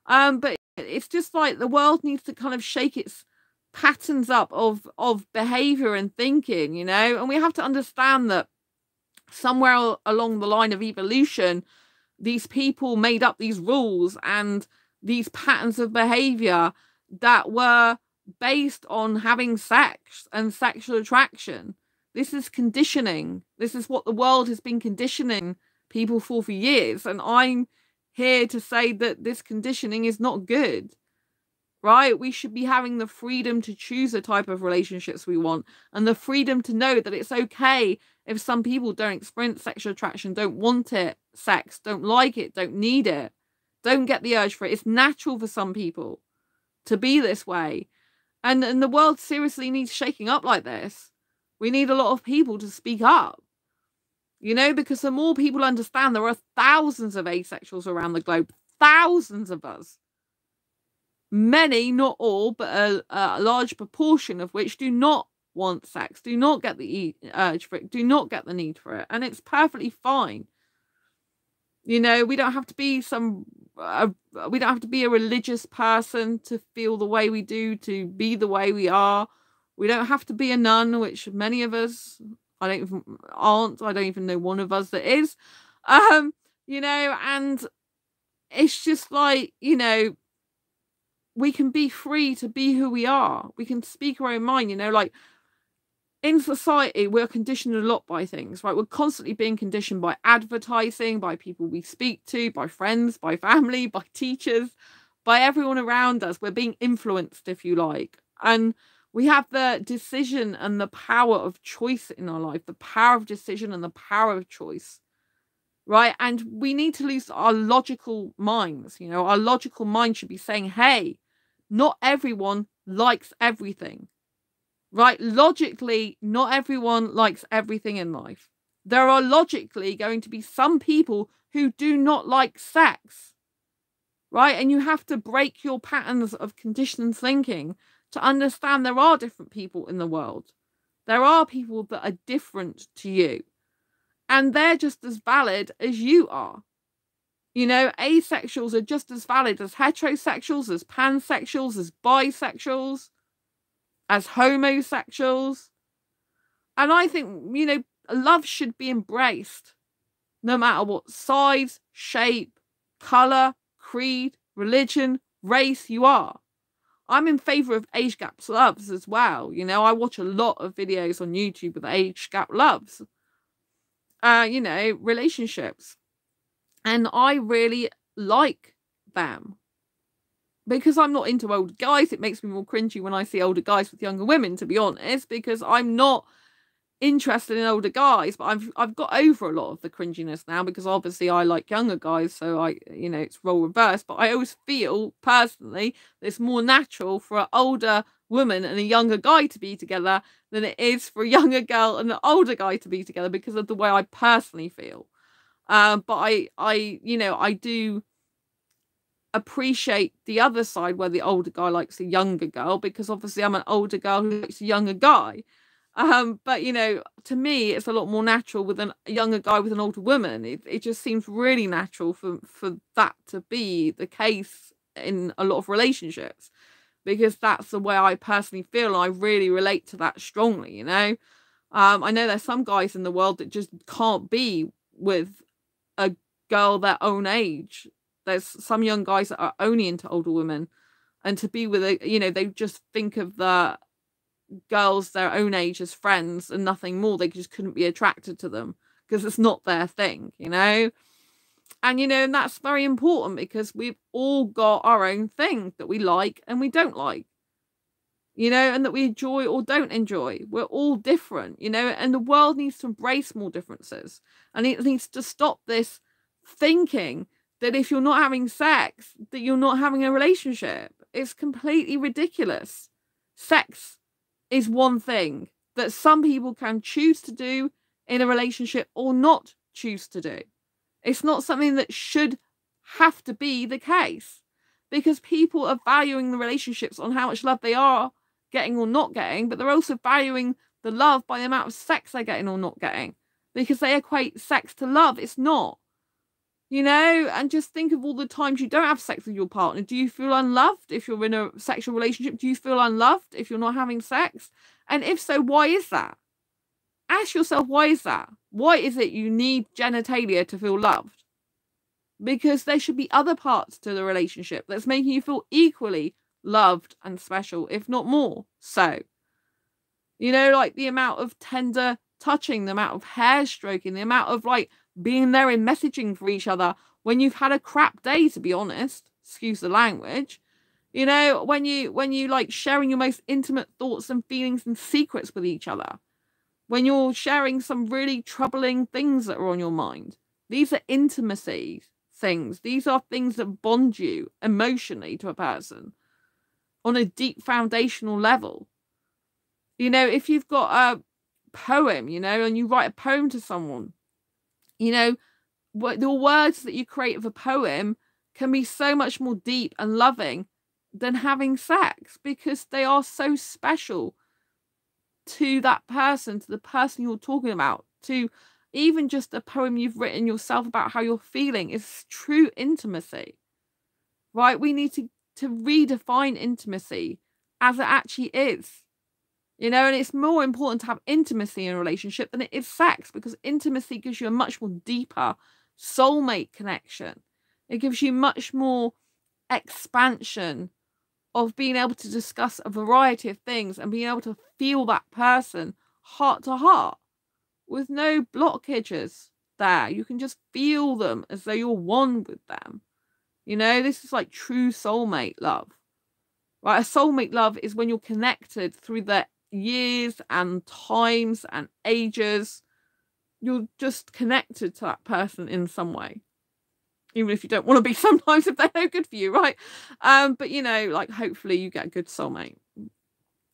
Um, but it's just like the world needs to kind of shake its patterns up of, of behavior and thinking, you know, and we have to understand that somewhere along the line of evolution, these people made up these rules and these patterns of behavior that were based on having sex and sexual attraction. This is conditioning. This is what the world has been conditioning people for for years. And I'm here to say that this conditioning is not good. right? We should be having the freedom to choose the type of relationships we want, and the freedom to know that it's okay if some people don't experience sexual attraction, don't want it, sex, don't like it, don't need it, don't get the urge for it. It's natural for some people to be this way. And, and the world seriously needs shaking up like this. We need a lot of people to speak up, you know, because the more people understand, there are thousands of asexuals around the globe, thousands of us. Many, not all, but a, a large proportion of which do not want sex, do not get the urge for it, do not get the need for it. And it's perfectly fine. You know, we don't have to be some, uh, we don't have to be a religious person to feel the way we do, to be the way we are. We don't have to be a nun, which many of us, I don't even, aren't, I don't even know one of us that is, um, you know, and it's just like, you know, we can be free to be who we are. We can speak our own mind, you know, like in society, we're conditioned a lot by things, right? We're constantly being conditioned by advertising, by people we speak to, by friends, by family, by teachers, by everyone around us. We're being influenced, if you like. And we have the decision and the power of choice in our life, the power of decision and the power of choice. Right. And we need to lose our logical minds. You know, our logical mind should be saying, hey, not everyone likes everything, right? Logically, not everyone likes everything in life. There are logically going to be some people who do not like sex, right? And you have to break your patterns of conditioned thinking to understand there are different people in the world. There are people that are different to you, and they're just as valid as you are. You know, asexuals are just as valid as heterosexuals, as pansexuals, as bisexuals, as homosexuals. And I think, you know, love should be embraced no matter what size, shape, colour, creed, religion, race you are. I'm in favour of age gap loves as well. You know, I watch a lot of videos on YouTube with age gap loves, uh, you know, relationships. And I really like them because I'm not into old guys. It makes me more cringy when I see older guys with younger women, to be honest, because I'm not interested in older guys. But I've I've got over a lot of the cringiness now because obviously I like younger guys. So, I, you know, it's role reverse. But I always feel personally that it's more natural for an older woman and a younger guy to be together than it is for a younger girl and an older guy to be together because of the way I personally feel. Um, but I, I, you know, I do appreciate the other side where the older guy likes a younger girl, because obviously I'm an older girl who likes a younger guy. Um, but, you know, to me, it's a lot more natural with an, a younger guy with an older woman. It, it just seems really natural for, for that to be the case in a lot of relationships, because that's the way I personally feel. I really relate to that strongly, you know. Um, I know there's some guys in the world that just can't be with a girl their own age. There's some young guys that are only into older women, and to be with a, you know, they just think of the girls their own age as friends and nothing more. They just couldn't be attracted to them because it's not their thing, you know. And you know, and that's very important because we've all got our own thing that we like and we don't like, you know, and that we enjoy or don't enjoy. We're all different, you know, and the world needs to embrace more differences. And it needs to stop this thinking that if you're not having sex, that you're not having a relationship. It's completely ridiculous. Sex is one thing that some people can choose to do in a relationship or not choose to do. It's not something that should have to be the case, because people are valuing the relationships on how much love they are getting or not getting, but they're also valuing the love by the amount of sex they're getting or not getting, because they equate sex to love. It's not, you know. And just think of all the times you don't have sex with your partner. Do you feel unloved if you're in a sexual relationship? Do you feel unloved if you're not having sex? And if so, why is that? Ask yourself, why is that? Why is it you need genitalia to feel loved? Because there should be other parts to the relationship that's making you feel equally loved and special, if not more so. You know, like the amount of tender touching, the amount of hair stroking, the amount of like being there and messaging for each other when you've had a crap day, to be honest, excuse the language, You know, when you when you like sharing your most intimate thoughts and feelings and secrets with each other, when you're sharing some really troubling things that are on your mind, these are intimacy things. These are things that bond you emotionally to a person on a deep foundational level. You know, if you've got a poem, you know, and you write a poem to someone, you know, the words that you create of a poem can be so much more deep and loving than having sex, because they are so special to that person, to the person you're talking about, to even just a poem you've written yourself about how you're feeling is true intimacy, right? We need to, to redefine intimacy as it actually is, you know, and it's more important to have intimacy in a relationship than it is sex, because intimacy gives you a much more deeper soulmate connection. It gives you much more expansion of being able to discuss a variety of things and being able to feel that person heart to heart with no blockages there. You can just feel them as though you're one with them. You know, this is like true soulmate love, right? A soulmate love is when you're connected through the years and times and ages. You're just connected to that person in some way, even if you don't want to be sometimes, if they're no good for you, right? Um, but, you know, like, hopefully you get a good soulmate.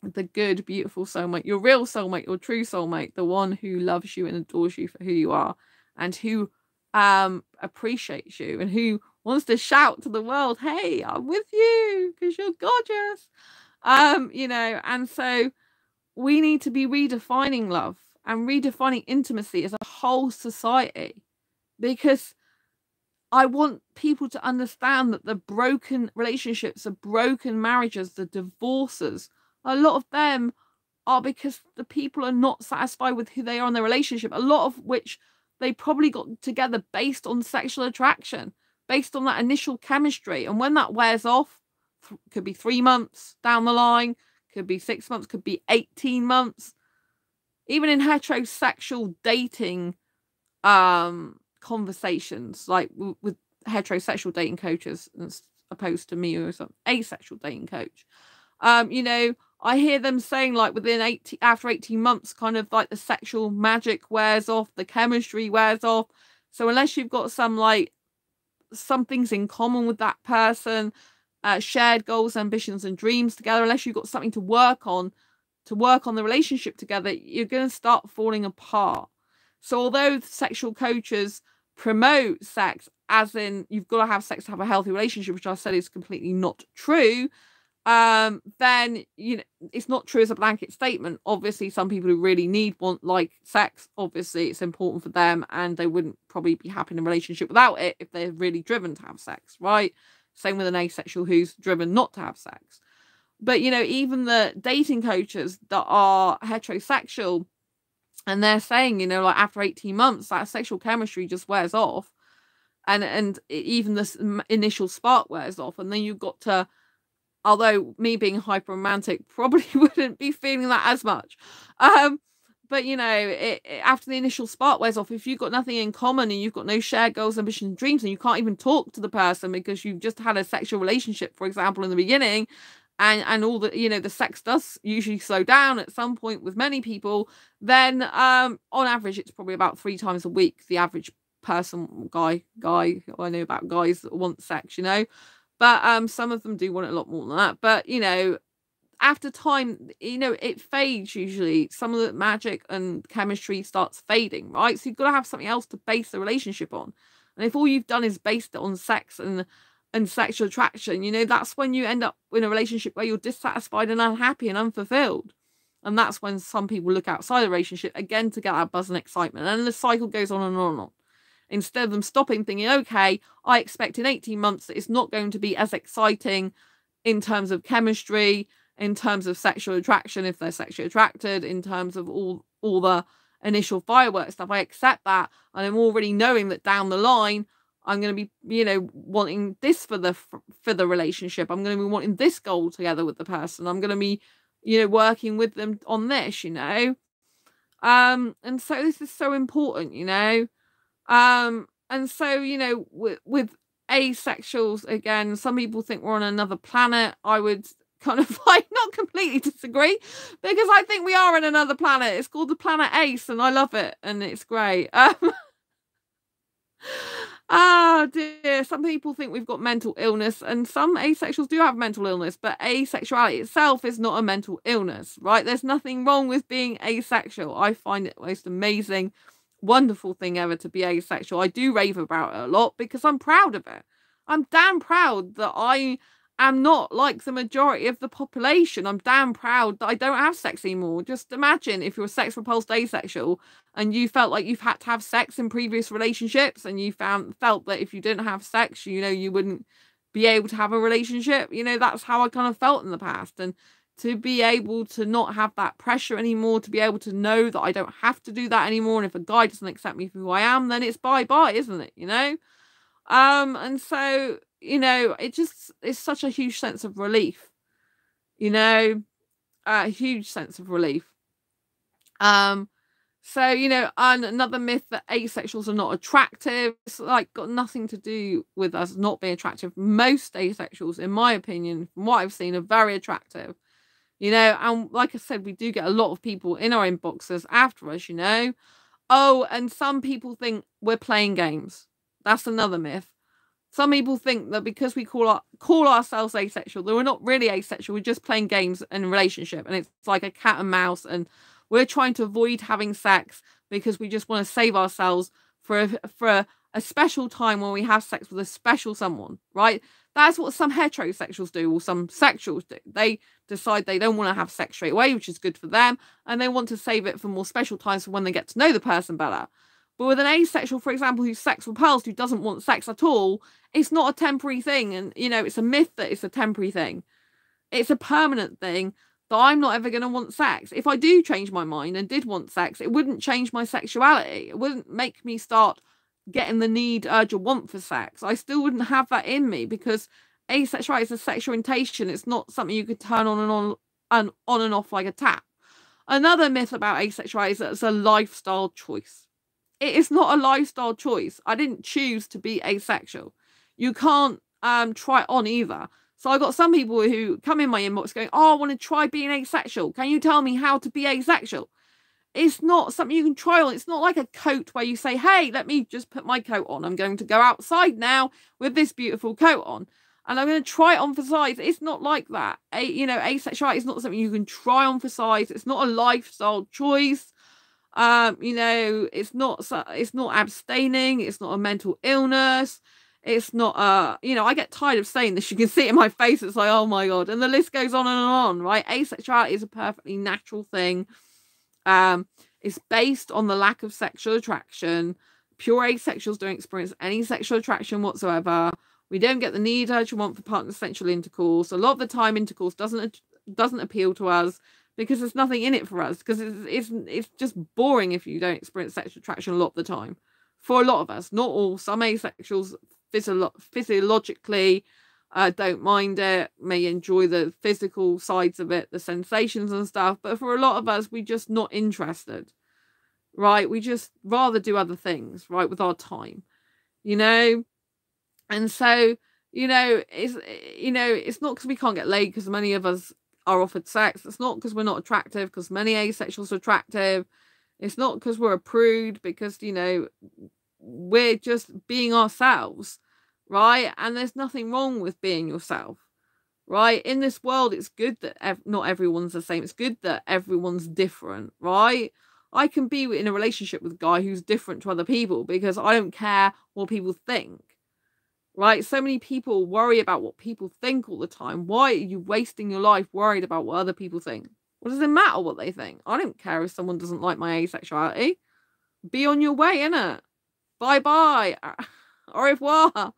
The good, beautiful soulmate, your real soulmate, your true soulmate, the one who loves you and adores you for who you are and who um, appreciates you and who wants to shout to the world, hey, I'm with you because you're gorgeous. Um, you know, and so we need to be redefining love and redefining intimacy as a whole society, because I want people to understand that the broken relationships, the broken marriages, the divorces, a lot of them are because the people are not satisfied with who they are in their relationship, a lot of which they probably got together based on sexual attraction, based on that initial chemistry. And when that wears off, th- could be three months down the line, could be six months, could be eighteen months. Even in heterosexual dating um. conversations, like with heterosexual dating coaches as opposed to me or some asexual dating coach, um you know, I hear them saying, like, within eighteen after eighteen months, kind of like the sexual magic wears off, the chemistry wears off. So unless you've got some like some things in common with that person, uh, shared goals, ambitions and dreams together, unless you've got something to work on to work on the relationship together, you're going to start falling apart. So although sexual coaches promote sex as in you've got to have sex to have a healthy relationship, which I said is completely not true, um then, you know, it's not true as a blanket statement. Obviously some people who really need want like sex, obviously it's important for them and they wouldn't probably be happy in a relationship without it if they're really driven to have sex, right? Same with an asexual who's driven not to have sex. But, you know, even the dating coaches that are heterosexual, and they're saying, you know, like after eighteen months, that sexual chemistry just wears off. And and even this initial spark wears off. And then you've got to, although me being hyper romantic probably wouldn't be feeling that as much. Um, but, you know, it, it, after the initial spark wears off, if you've got nothing in common and you've got no shared goals, ambitions, and dreams, and you can't even talk to the person because you've just had a sexual relationship, for example, in the beginning, and and all the, you know, the sex does usually slow down at some point with many people, then um on average it's probably about three times a week the average person, guy guy I know about guys that want sex, you know, but um some of them do want it a lot more than that. But, you know, after time, you know, it fades usually. Some of the magic and chemistry starts fading, right? So you've got to have something else to base the relationship on. And if all you've done is based it on sex and and sexual attraction, you know, that's when you end up in a relationship where you're dissatisfied and unhappy and unfulfilled. And that's when some people look outside the relationship again to get that buzz and excitement. And the cycle goes on and on and on. Instead of them stopping, thinking, okay, I expect in eighteen months that it's not going to be as exciting in terms of chemistry, in terms of sexual attraction, if they're sexually attracted, in terms of all, all the initial fireworks stuff. I accept that. And I'm already knowing that down the line, I'm going to be, you know, wanting this for the for the relationship. I'm going to be wanting this goal together with the person. I'm going to be, you know, working with them on this, you know. Um, and so this is so important, you know. Um, and so, you know, with, with asexuals, again, some people think we're on another planet. I would kind of like not completely disagree, because I think we are on another planet. It's called the planet Ace, and I love it, and it's great. Um, ah, dear. Some people think we've got mental illness, and some asexuals do have mental illness, but asexuality itself is not a mental illness, right? There's nothing wrong with being asexual. I find it the most amazing, wonderful thing ever to be asexual. I do rave about it a lot because I'm proud of it. I'm damn proud that I am not like the majority of the population. I'm damn proud that I don't have sex anymore. Just imagine if you're a sex repulsed asexual and you felt like you've had to have sex in previous relationships, and you found felt that if you didn't have sex, you know, you wouldn't be able to have a relationship. You know, that's how I kind of felt in the past. And to be able to not have that pressure anymore, to be able to know that I don't have to do that anymore, and if a guy doesn't accept me for who I am, then it's bye-bye, isn't it? You know? Um, and so, you know, it just, it's such a huge sense of relief, you know, a huge sense of relief. Um, so, you know, and another myth that asexuals are not attractive. It's like got nothing to do with us not being attractive. Most asexuals, in my opinion, from what I've seen, are very attractive. You know, and like I said, we do get a lot of people in our inboxes after us, you know. Oh, and some people think we're playing games. That's another myth. Some people think that because we call our, call ourselves asexual, that we're not really asexual. We're just playing games and relationship. And it's like a cat and mouse. And we're trying to avoid having sex because we just want to save ourselves for a, for a, a special time when we have sex with a special someone, right? That's what some heterosexuals do, or some sexuals do. They decide they don't want to have sex straight away, which is good for them, and they want to save it for more special times for when they get to know the person better. But with an asexual, for example, who's sex repulsed, who doesn't want sex at all, it's not a temporary thing. And, you know, it's a myth that it's a temporary thing. It's a permanent thing that I'm not ever going to want sex. If I do change my mind and did want sex, it wouldn't change my sexuality. It wouldn't make me start getting the need, urge, or want for sex. I still wouldn't have that in me, because asexuality is a sexual orientation. It's not something you could turn on and on and on and off like a tap. Another myth about asexuality is that it's a lifestyle choice. It is not a lifestyle choice. I didn't choose to be asexual. You can't um try it on either. So I got some people who come in my inbox going, "Oh, I want to try being asexual. Can you tell me how to be asexual?" It's not something you can try on. It's not like a coat where you say, "Hey, let me just put my coat on. I'm going to go outside now with this beautiful coat on, and I'm going to try it on for size." It's not like that. A, you know, asexuality is not something you can try on for size. It's not a lifestyle choice. Um, you know, it's not. It's not abstaining. It's not a mental illness. It's not a. You know, I get tired of saying this. You can see it in my face. It's like, oh my god, and the list goes on and on. Right? Asexuality is a perfectly natural thing. Um, it's based on the lack of sexual attraction. Pure asexuals don't experience any sexual attraction whatsoever. We don't get the need, urge, or want for partner sexual intercourse. A lot of the time, intercourse doesn't doesn't appeal to us because there's nothing in it for us. Because it's, it's it's just boring if you don't experience sexual attraction a lot of the time. For a lot of us, not all. Some asexuals physio physiologically uh, don't mind it, may enjoy the physical sides of it, the sensations and stuff. But for a lot of us, we're just not interested, right? We just rather do other things, right, with our time, you know? And so, you know, it's, you know, it's not because we can't get laid, because many of us are offered sex. It's not because we're not attractive, because many asexuals are attractive. It's not because we're a prude, because, you know, we're just being ourselves, right? And there's nothing wrong with being yourself, right? In this world, it's good that ev not everyone's the same. It's good that everyone's different, right? I can be in a relationship with a guy who's different to other people because I don't care what people think, right? So many people worry about what people think all the time. Why are you wasting your life worried about what other people think? What does it matter what they think? I don't care if someone doesn't like my asexuality. Be on your way, innit? Bye-bye. Au revoir.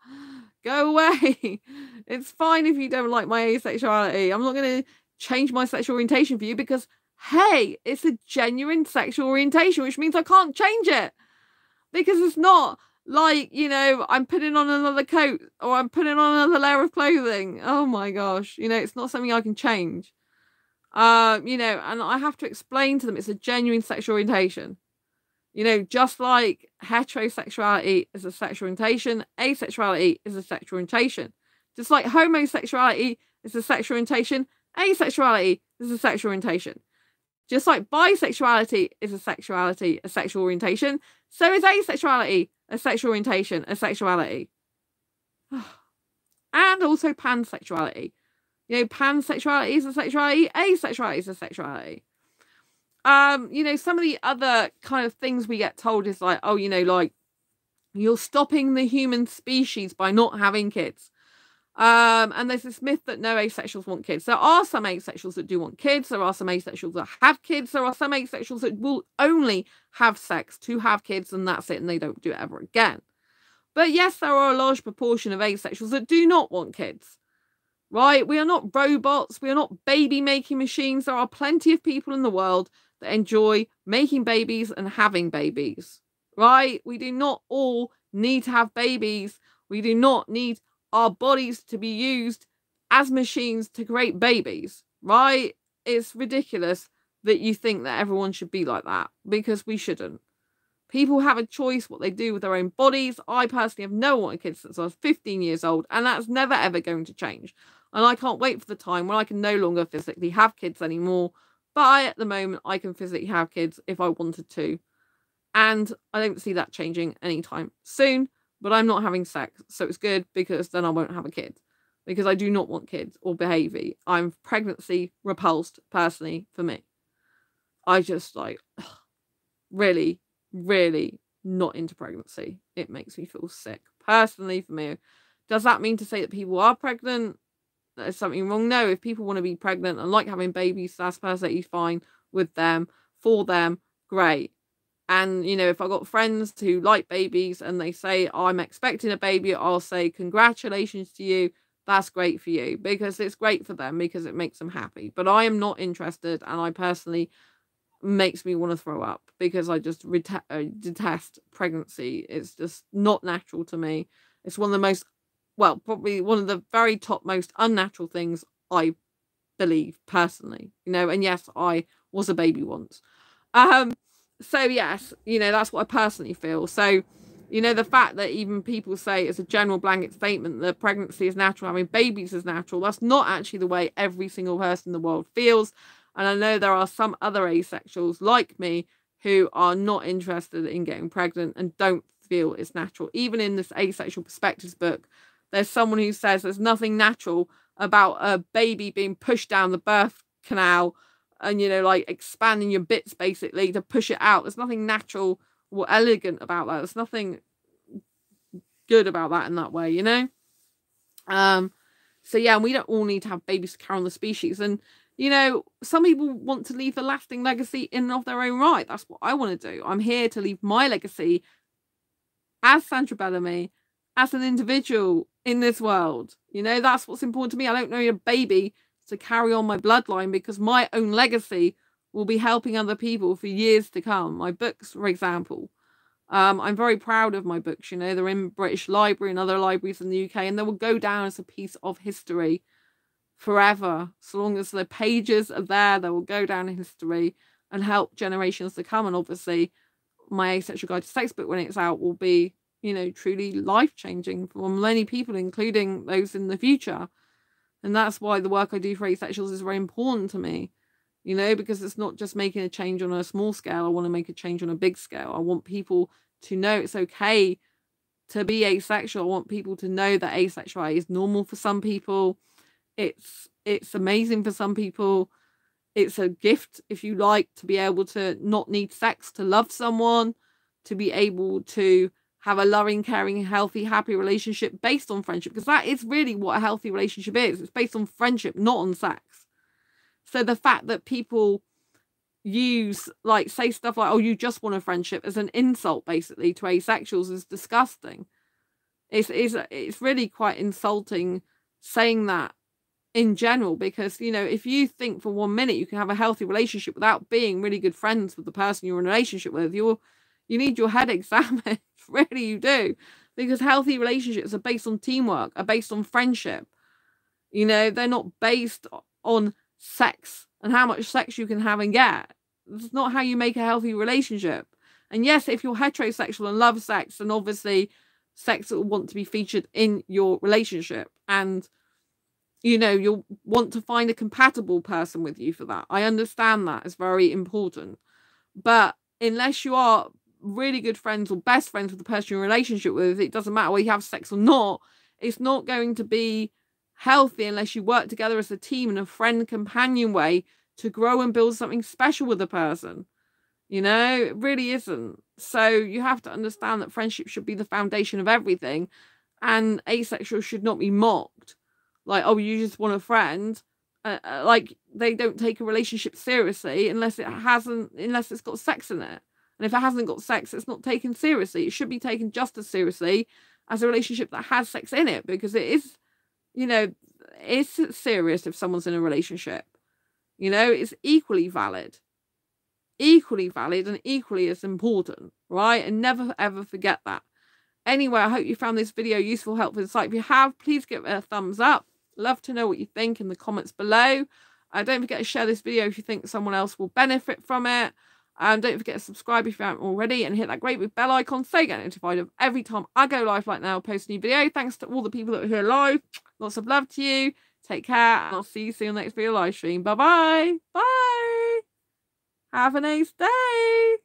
Go away. It's fine if you don't like my asexuality. I'm not going to change my sexual orientation for you because, hey, it's a genuine sexual orientation, which means I can't change it. Because it's not like, you know, I'm putting on another coat or I'm putting on another layer of clothing. Oh my gosh. You know, it's not something I can change. Um, you know, and I have to explain to them it's a genuine sexual orientation. You know, just like heterosexuality is a sexual orientation, asexuality is a sexual orientation. Just like homosexuality is a sexual orientation, asexuality is a sexual orientation. Just like bisexuality is a sexuality, a sexual orientation, so is asexuality a sexual orientation, a sexuality. And also pansexuality. You know, pansexuality is a sexuality, asexuality is a sexuality. Um, you know, some of the other kind of things we get told is like, oh, you know, like, you're stopping the human species by not having kids. Um, and there's this myth that no asexuals want kids. There are some asexuals that do want kids. There are some asexuals that have kids. There are some asexuals that will only have sex to have kids, and that's it, and they don't do it ever again. But yes, there are a large proportion of asexuals that do not want kids. Right? We are not robots. We are not baby-making machines. There are plenty of people in the world that enjoy making babies and having babies, right? We do not all need to have babies. We do not need our bodies to be used as machines to create babies, right? It's ridiculous that you think that everyone should be like that, because we shouldn't. People have a choice what they do with their own bodies. I personally have never wanted kids since I was fifteen years old, and that's never ever going to change. And I can't wait for the time when I can no longer physically have kids anymore. But I, at the moment, I can physically have kids if I wanted to. And I don't see that changing anytime soon. But I'm not having sex. So it's good, because then I won't have a kid. Because I do not want kids or behaviour. I'm pregnancy repulsed, personally, for me. I just, like, really, really not into pregnancy. It makes me feel sick. Personally, for me. Does that mean to say that people are pregnant? There's something wrong? No, if people want to be pregnant and like having babies, that's perfectly fine with them, for them, great. And, you know, if I've got friends who like babies and they say, oh, I'm expecting a baby, I'll say, congratulations to you, that's great for you, because it's great for them, because it makes them happy. But I am not interested, and I personally, makes me want to throw up, because I just detest pregnancy. It's just not natural to me. It's one of the most Well, probably one of the very top most unnatural things I believe personally, you know, and yes, I was a baby once. Um, so yes, you know, that's what I personally feel. So, you know, the fact that even people say it's a general blanket statement that pregnancy is natural, having babies is natural, that's not actually the way every single person in the world feels. And I know there are some other asexuals like me who are not interested in getting pregnant and don't feel it's natural. Even in this Asexual Perspectives book, there's someone who says there's nothing natural about a baby being pushed down the birth canal and, you know, like expanding your bits basically to push it out. There's nothing natural or elegant about that. There's nothing good about that in that way, you know? Um, so yeah, we don't all need to have babies to carry on the species. And, you know, some people want to leave a lasting legacy in and of their own right. That's what I want to do. I'm here to leave my legacy as Sandra Bellamy, as an individual in this world. You know, that's what's important to me. I don't need a baby to carry on my bloodline, because my own legacy will be helping other people for years to come. My books, for example. Um, I'm very proud of my books. You know, they're in British Library and other libraries in the U K, and they will go down as a piece of history forever. So long as the pages are there, they will go down in history and help generations to come. And obviously, my Asexual Guide to Sex book, when it's out, will be, you know, truly life-changing for many people, including those in the future. And that's why the work I do for asexuals is very important to me, you know, because it's not just making a change on a small scale. I want to make a change on a big scale. I want people to know it's okay to be asexual. I want people to know that asexuality is normal for some people. It's, it's amazing for some people. It's a gift, if you like, to be able to not need sex, to love someone, to be able to have a loving, caring, healthy, happy relationship based on friendship. Because that is really what a healthy relationship is. It's based on friendship, not on sex. So the fact that people use, like, say stuff like, oh, you just want a friendship, as an insult, basically, to asexuals is disgusting. It's, it's, it's really quite insulting saying that in general. Because, you know, if you think for one minute you can have a healthy relationship without being really good friends with the person you're in a relationship with, you're, you need your head examined. Really, you do, because healthy relationships are based on teamwork, are based on friendship. You know, they're not based on sex and how much sex you can have and get. It's not how you make a healthy relationship. And yes, if you're heterosexual and love sex, then obviously sex will want to be featured in your relationship. And, you know, you'll want to find a compatible person with you for that. I understand that. It's very important. But unless you are really good friends or best friends with the person you're in a relationship with, it doesn't matter whether you have sex or not. It's not going to be healthy unless you work together as a team in a friend companion way to grow and build something special with a person. You know, it really isn't. So you have to understand that friendship should be the foundation of everything, and asexual should not be mocked. Like, oh, you just want a friend. Uh, like, they don't take a relationship seriously unless it hasn't, unless it's got sex in it. And if it hasn't got sex, it's not taken seriously. It should be taken just as seriously as a relationship that has sex in it, because it is, you know, it's serious if someone's in a relationship. You know, it's equally valid. Equally valid and equally as important, right? And never ever forget that. Anyway, I hope you found this video useful, helpful, insightful. If you have, please give it a thumbs up. Love to know what you think in the comments below. Uh, don't forget to share this video if you think someone else will benefit from it. Um, don't forget to subscribe if you haven't already, and hit that great big bell icon so you get notified of every time I go live like now, post a new video. Thanks to all the people that are here live. Lots of love to you. Take care, and I'll see you soon on the next video live stream. Bye-bye. Bye. Have a nice day.